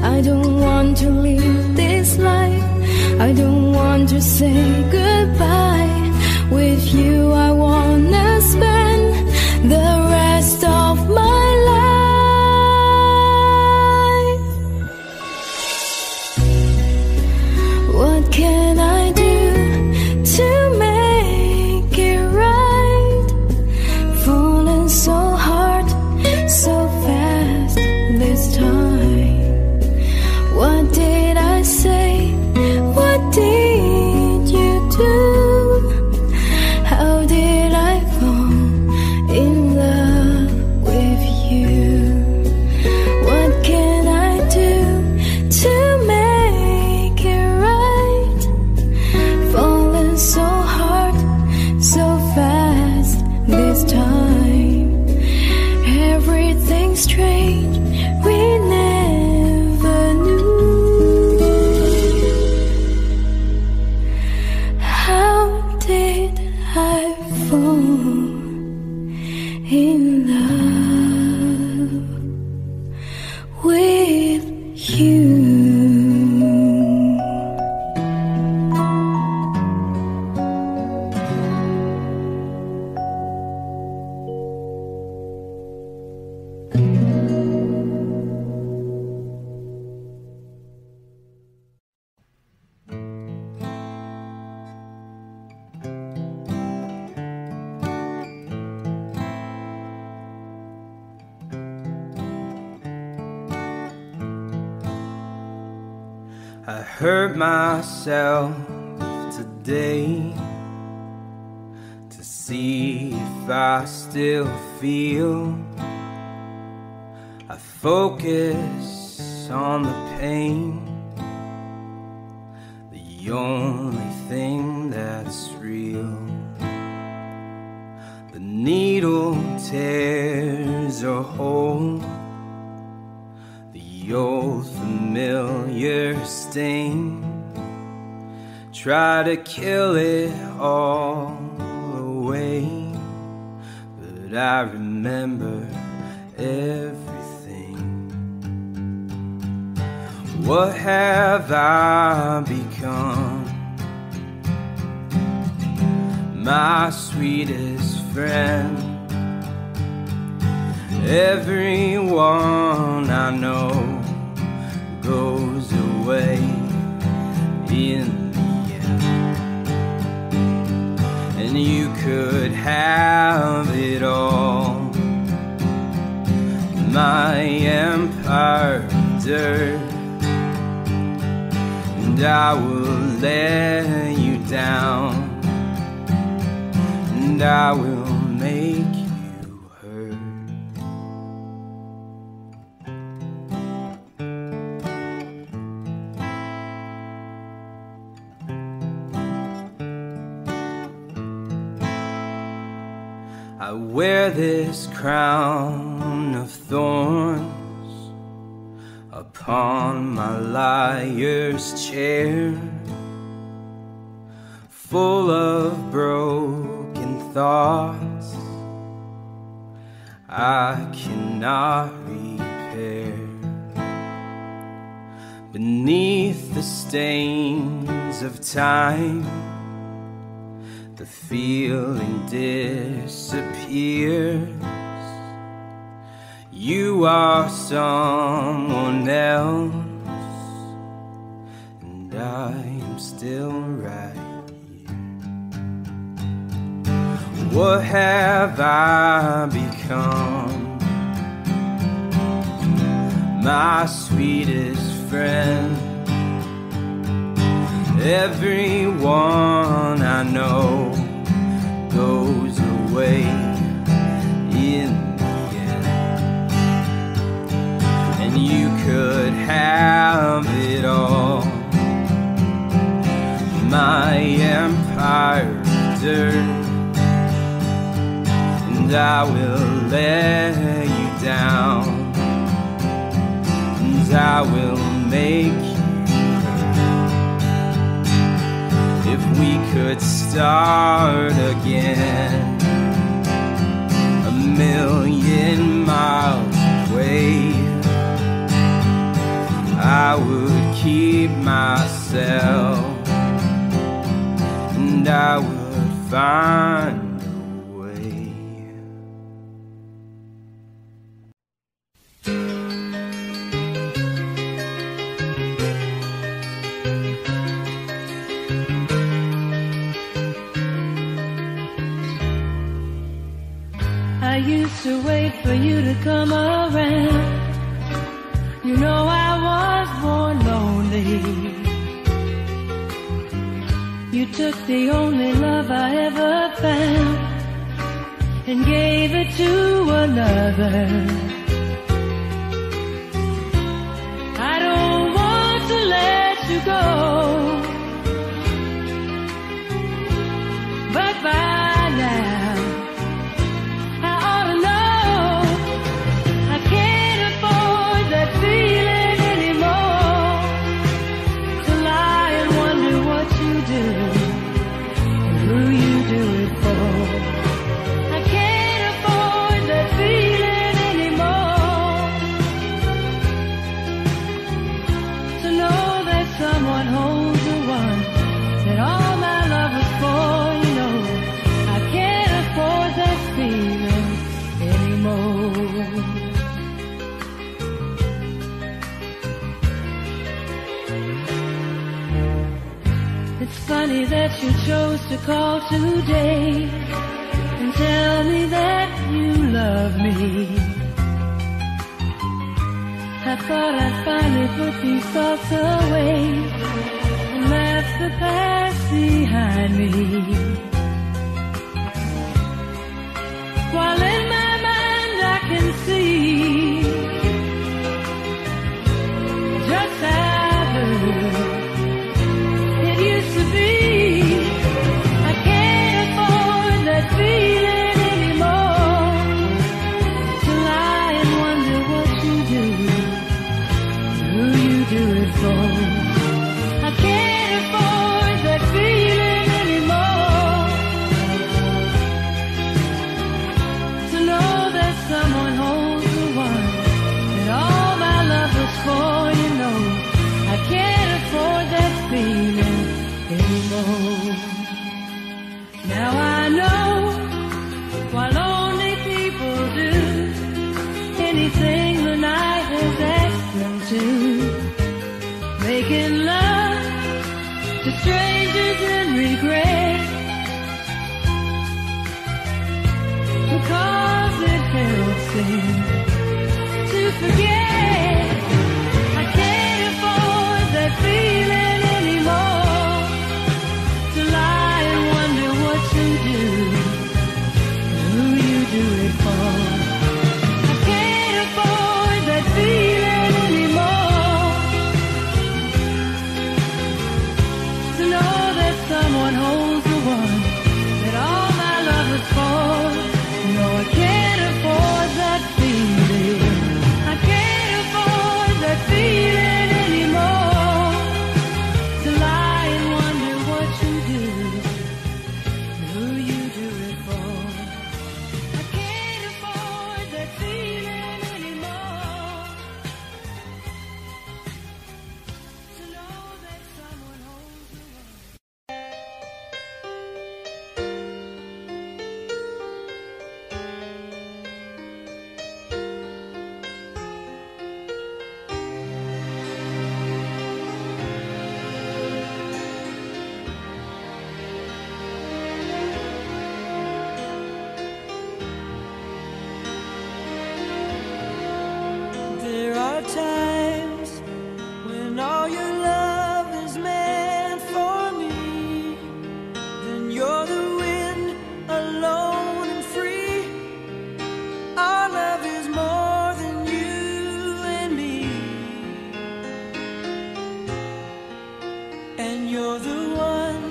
I don't want to leave this life. I don't want to say goodbye. With you I wanna spend the rest of my life. What can I do to make it right? Falling so hard, so fast this time. What did I say? What did you do? How did I fall in love with you? What can I do to make it right? Falling so hard, so fast this time. Everything's strange, we never knew. How did I fall in love with you? I hurt myself today to see if I still feel. I focus on the pain, the only thing that's real. The needle tears a hole, the old familiar sting. Try to kill it all away, but I remember everything. What have I become? My sweetest friend, everyone I know goes away dirt, and I will let you down, and I will make you hurt. I wear this crown of thorns upon my liar's chair, full of broken thoughts I cannot repair. Beneath the stains of time, the feeling disappears. You are someone else, and I am still right. What have I become? My sweetest friend, everyone I know goes away in the end. And you could have it all, my empire of dirt, and I will let you down, and I will make you. If we could start again, a million miles away, I would keep myself, and I would find. I used to wait for you to come around. You know I was born lonely. You took the only love I ever found and gave it to another. I don't want to let you go, but by now that you chose to call today and tell me that you love me. I thought I'd finally put these thoughts away and left the past behind me. While in my mind I can see just how hurt used to be. I can't afford that feeling anymore, to lie and wonder what you do, who you do it for. I can't afford that feeling anymore, to know that someone holds the one that all my love was for. You know I can't afford that feeling anymore. Now I know why lonely people do anything the night has asked them to, making love to strangers and regret, because it helps them to forget. I all your love is meant for me, then you're the wind, alone and free. Our love is more than you and me, and you're the one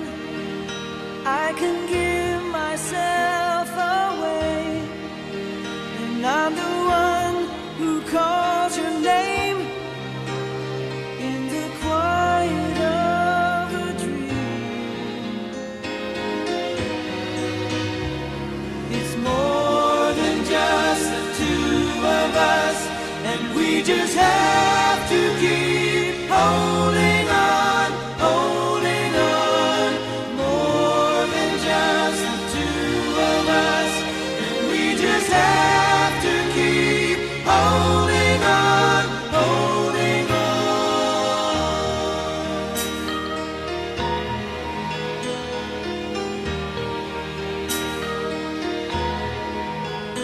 I can give myself away, and I'm the one who calls your name. We just have to keep holding on, holding on. More than just the two of us, and we just have to keep holding on, holding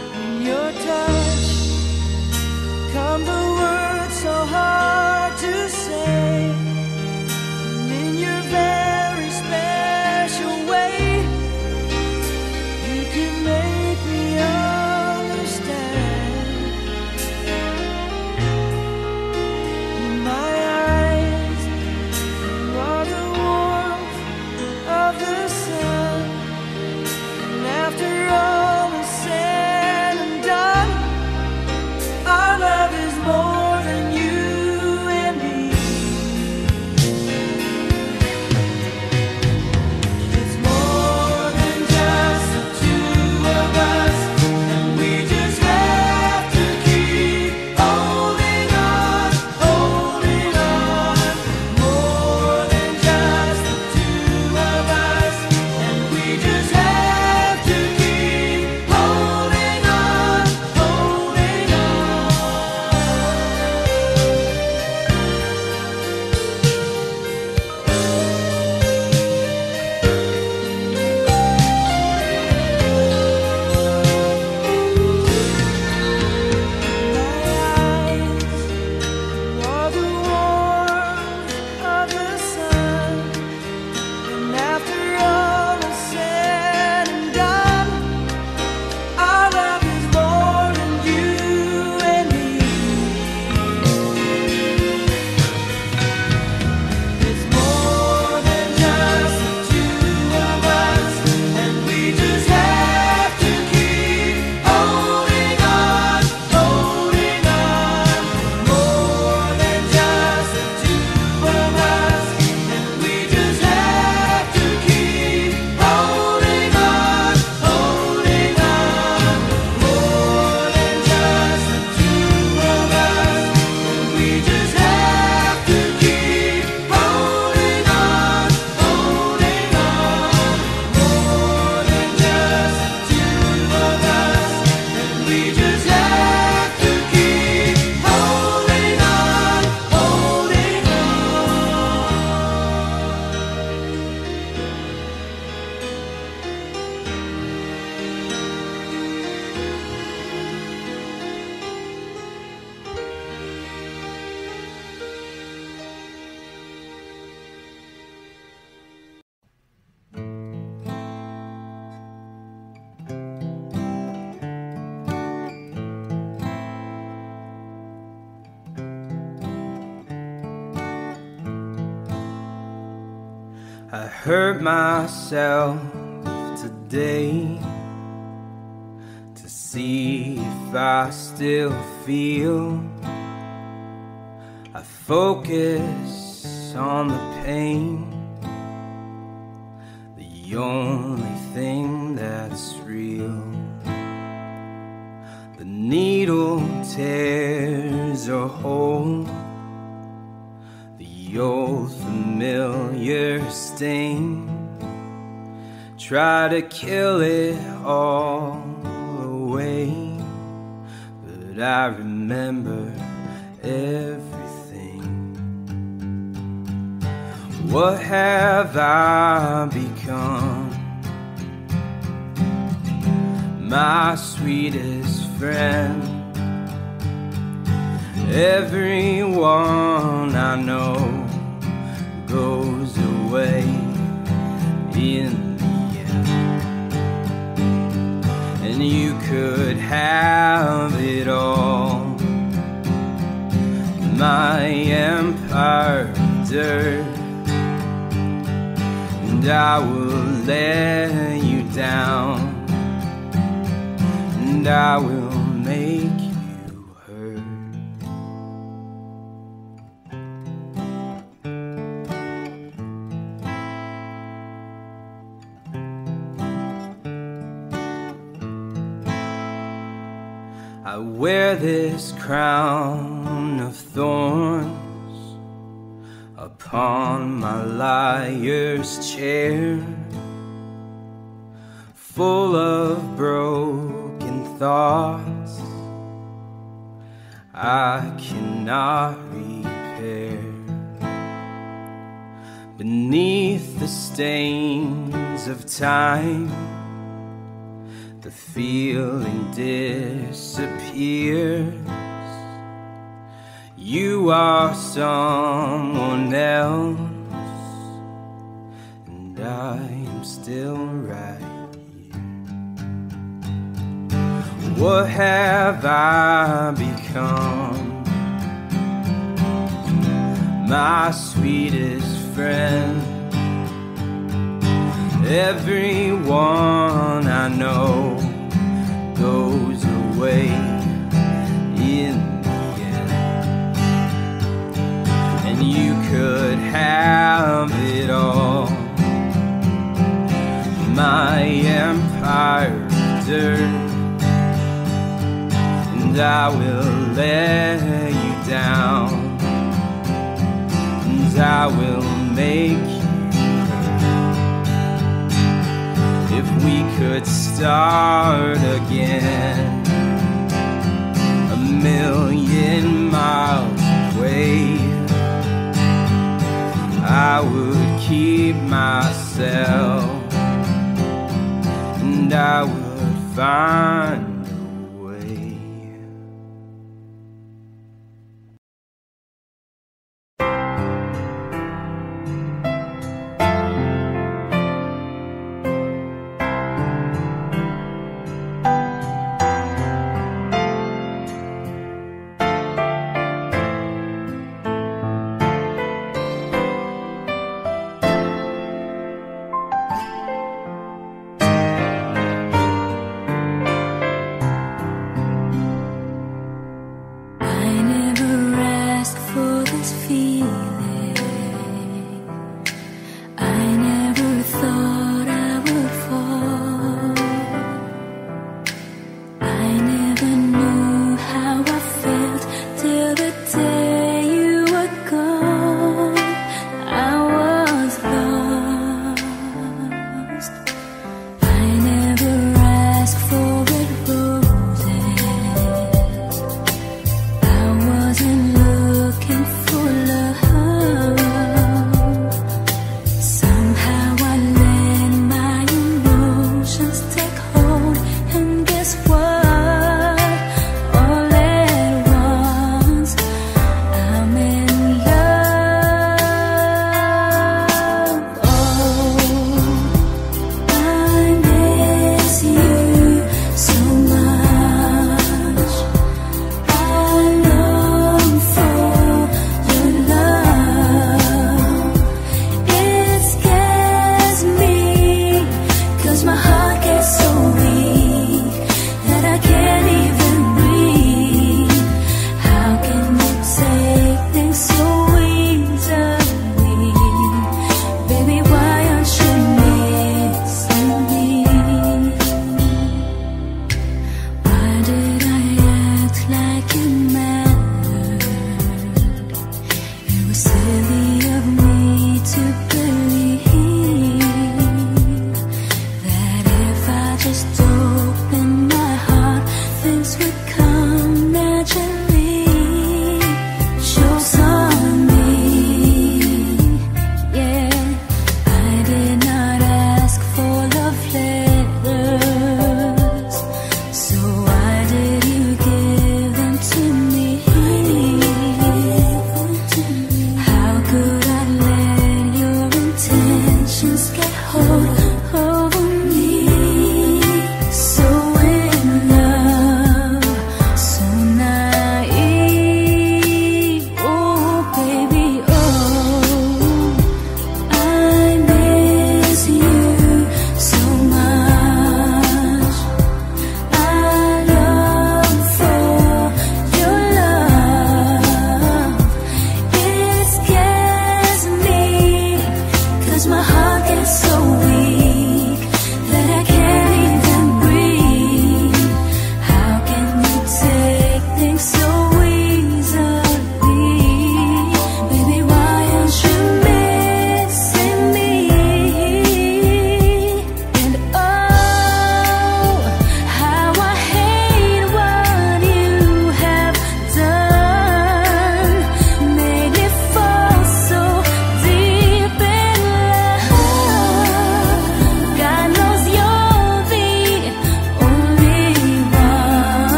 on. When your touch comes the words so hard to say, and in your very special way, you can make me understand. In my eyes, you are the warmth of the sun, and after all is said and done, our love is more than you and me. It's more than just the two of us, and we just have to keep holding on, holding on. More than just the two of us, and we just have to keep holding on, holding on. I hurt myself today to see if I still feel. I focus on the pain, the only thing that's real. The needle tears a hole, the old familiar sting. Try to kill it all away, but I remember everything. What have I become? My sweetest friend, everyone I know dirt, and I will let you down, and I will make you hurt. I wear this crown of thorns upon my liar's chair, full of broken thoughts I cannot repair. Beneath the stains of time, the feeling disappears. You are someone else, and I am still right here. What have I become? My sweetest friend, everyone I know goes away in. You could have it all, my empire of dirt, and I will let you down, and I will make you. If we could start again, a million miles away, I would keep myself, and I would find a way.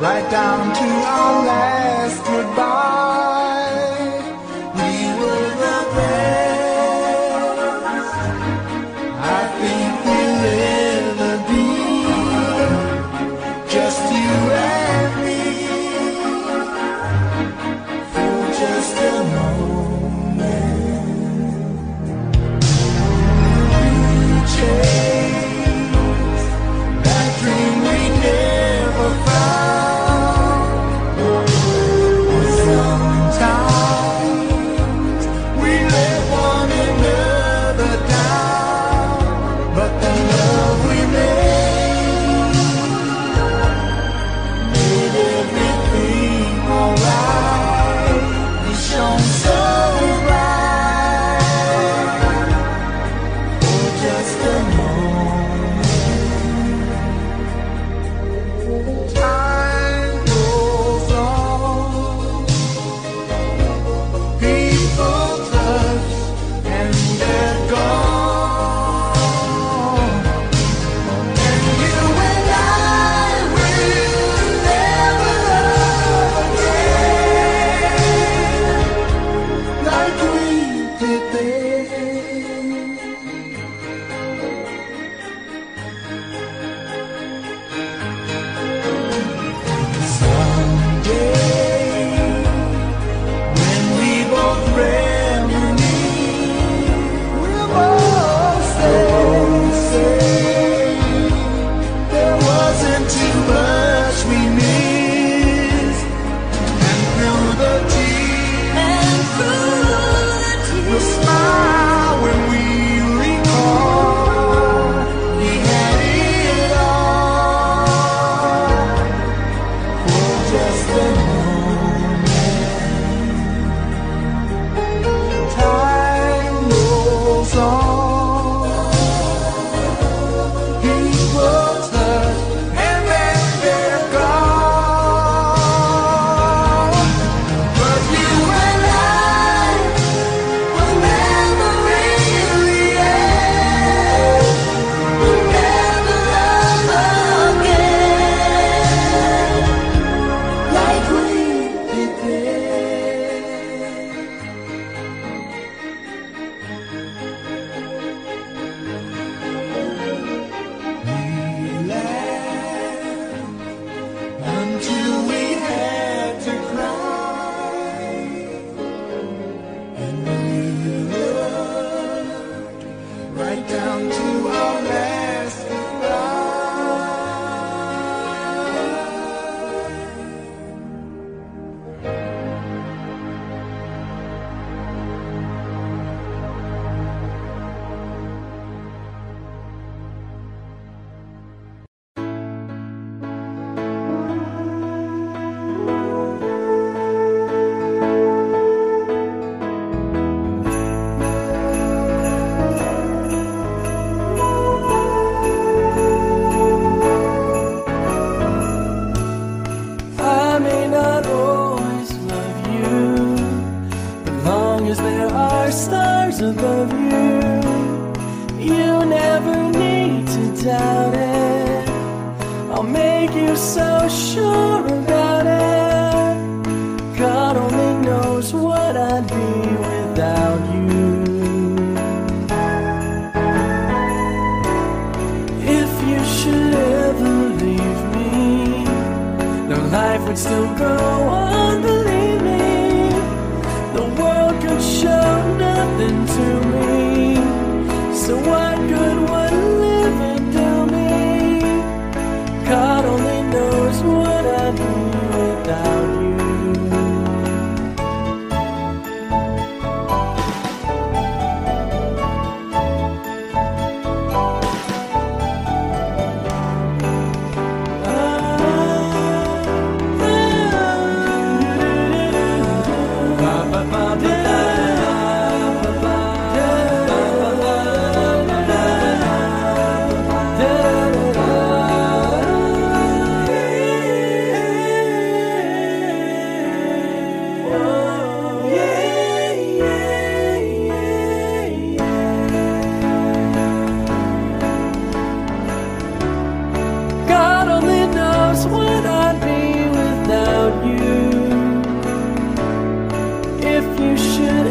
right down to our last goodbye. We were the best I think we'll ever be, just you and me, for just a moment. We chase that dream we never found.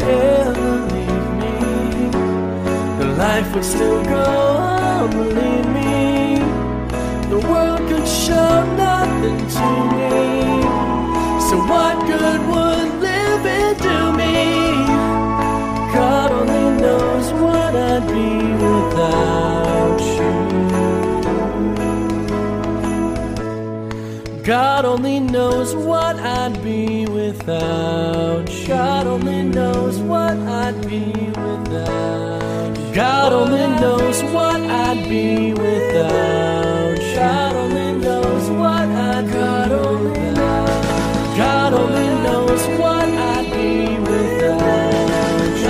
ever leave me. The life will still go on, believe me. The world could show nothing to me. So what good would living do me? God only knows what I'd be without you. God only knows what I'd be without you. God only knows what I'd be without you. God only knows what I'd be without you. God only knows what I'd be without you. God only knows what I'd be without you.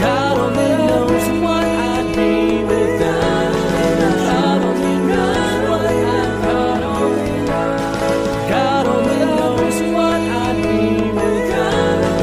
God only knows what I'd be without. God only knows what I'd be without.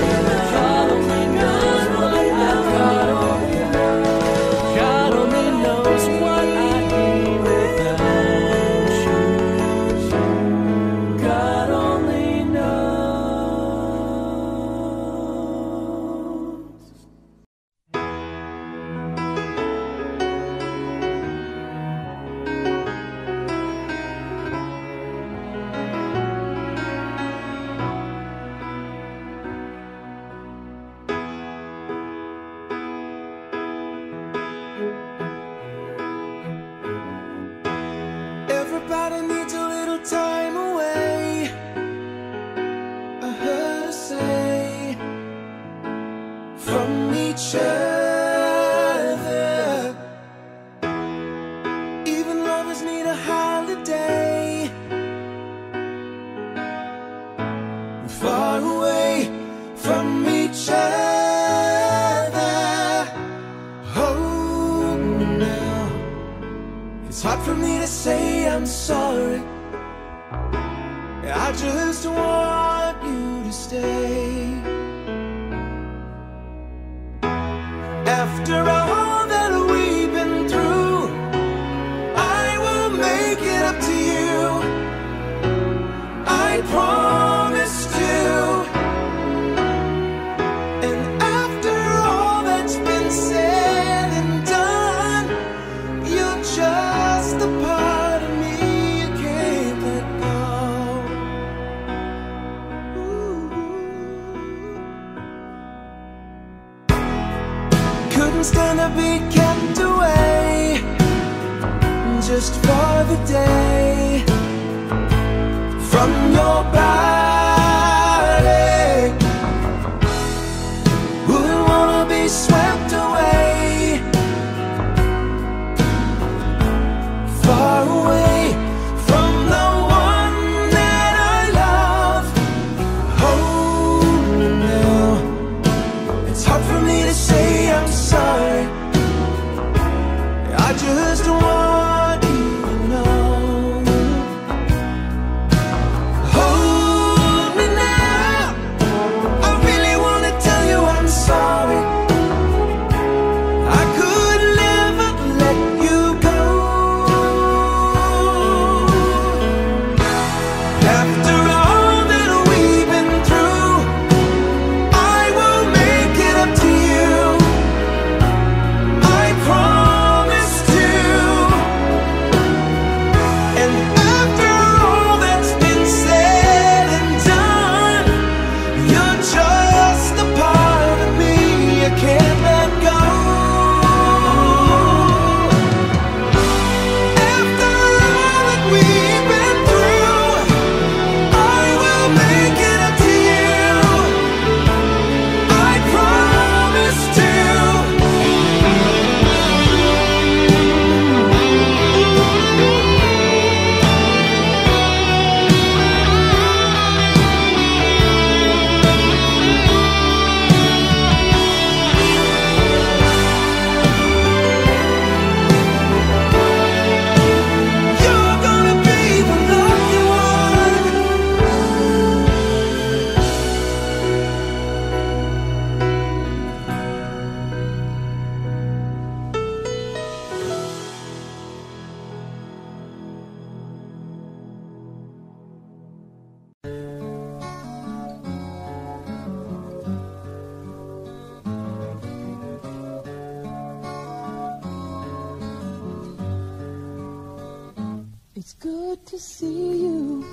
It's good to see you.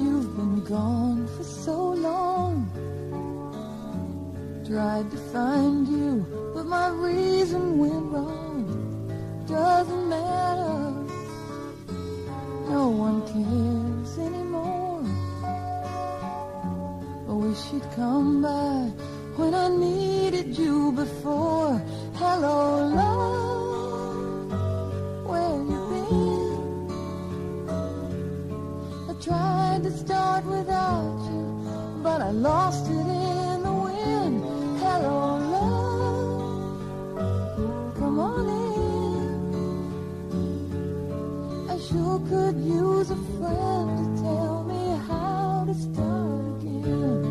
You've been gone for so long. Tried to find you, but my reason went wrong. Doesn't matter, no one cares anymore. I wish you'd come by when I needed you before. Hello, love, where you been? I tried to start without you, but I lost it in the wind. Hello, love, come on in. I sure could use a friend to tell me how to start again.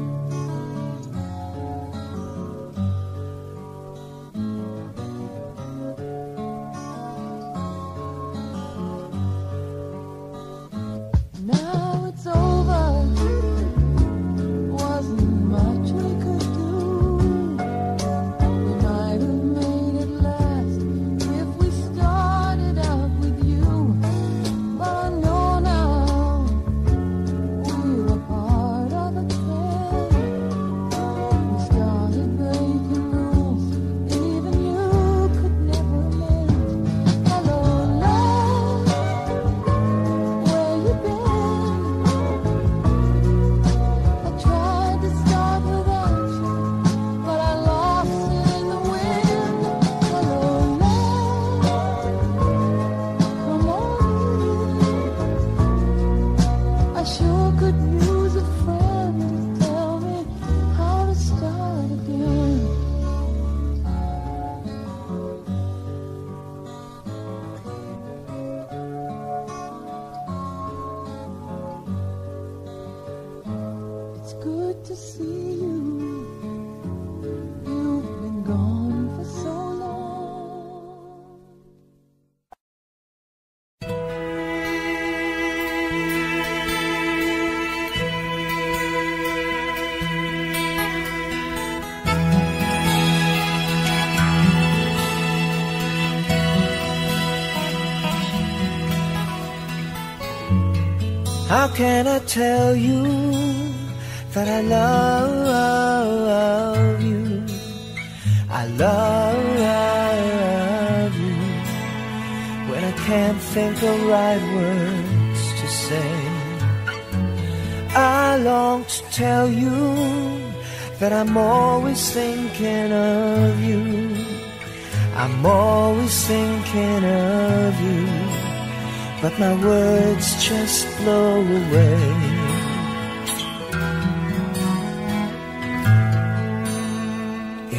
How can I tell you that I love you? I love you when I can't think of right words to say. I long to tell you that I'm always thinking of you. I'm always thinking of you, but my words just blow away.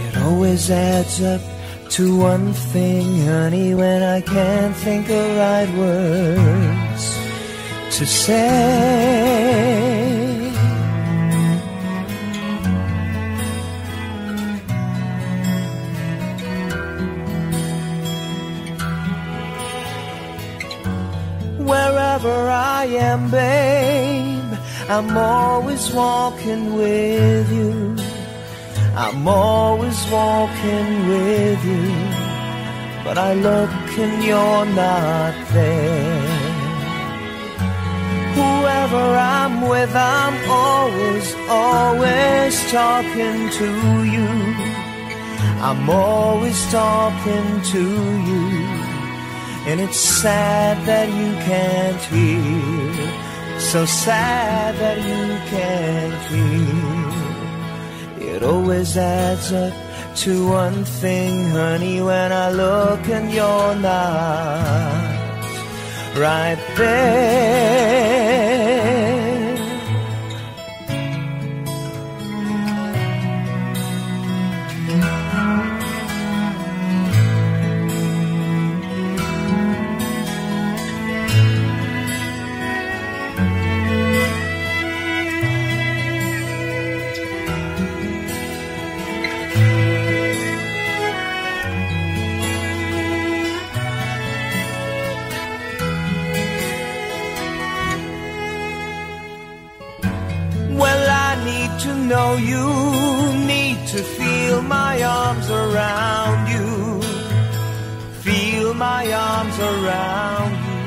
It always adds up to one thing, honey, when I can't think of right words to say. Wherever I am, babe, I'm always walking with you. I'm always walking with you, but I look and you're not there. Whoever I'm with, I'm always, always talking to you. I'm always talking to you, and it's sad that you can't hear, so sad that you can't hear. It always adds up to one thing, honey, when I look and you're not right there. No, you need to feel my arms around you. Feel my arms around you,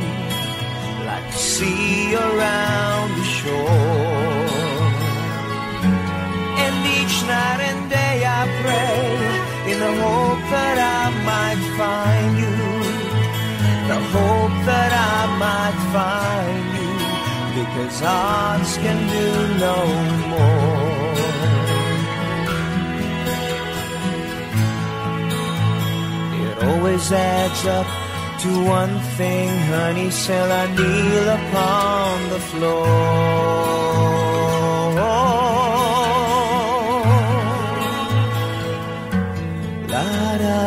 I can see around the shore. And each night and day I pray in the hope that I might find you, the hope that I might find you, because odds can do no more. It always adds up to one thing, honey, shall I kneel upon the floor? La da.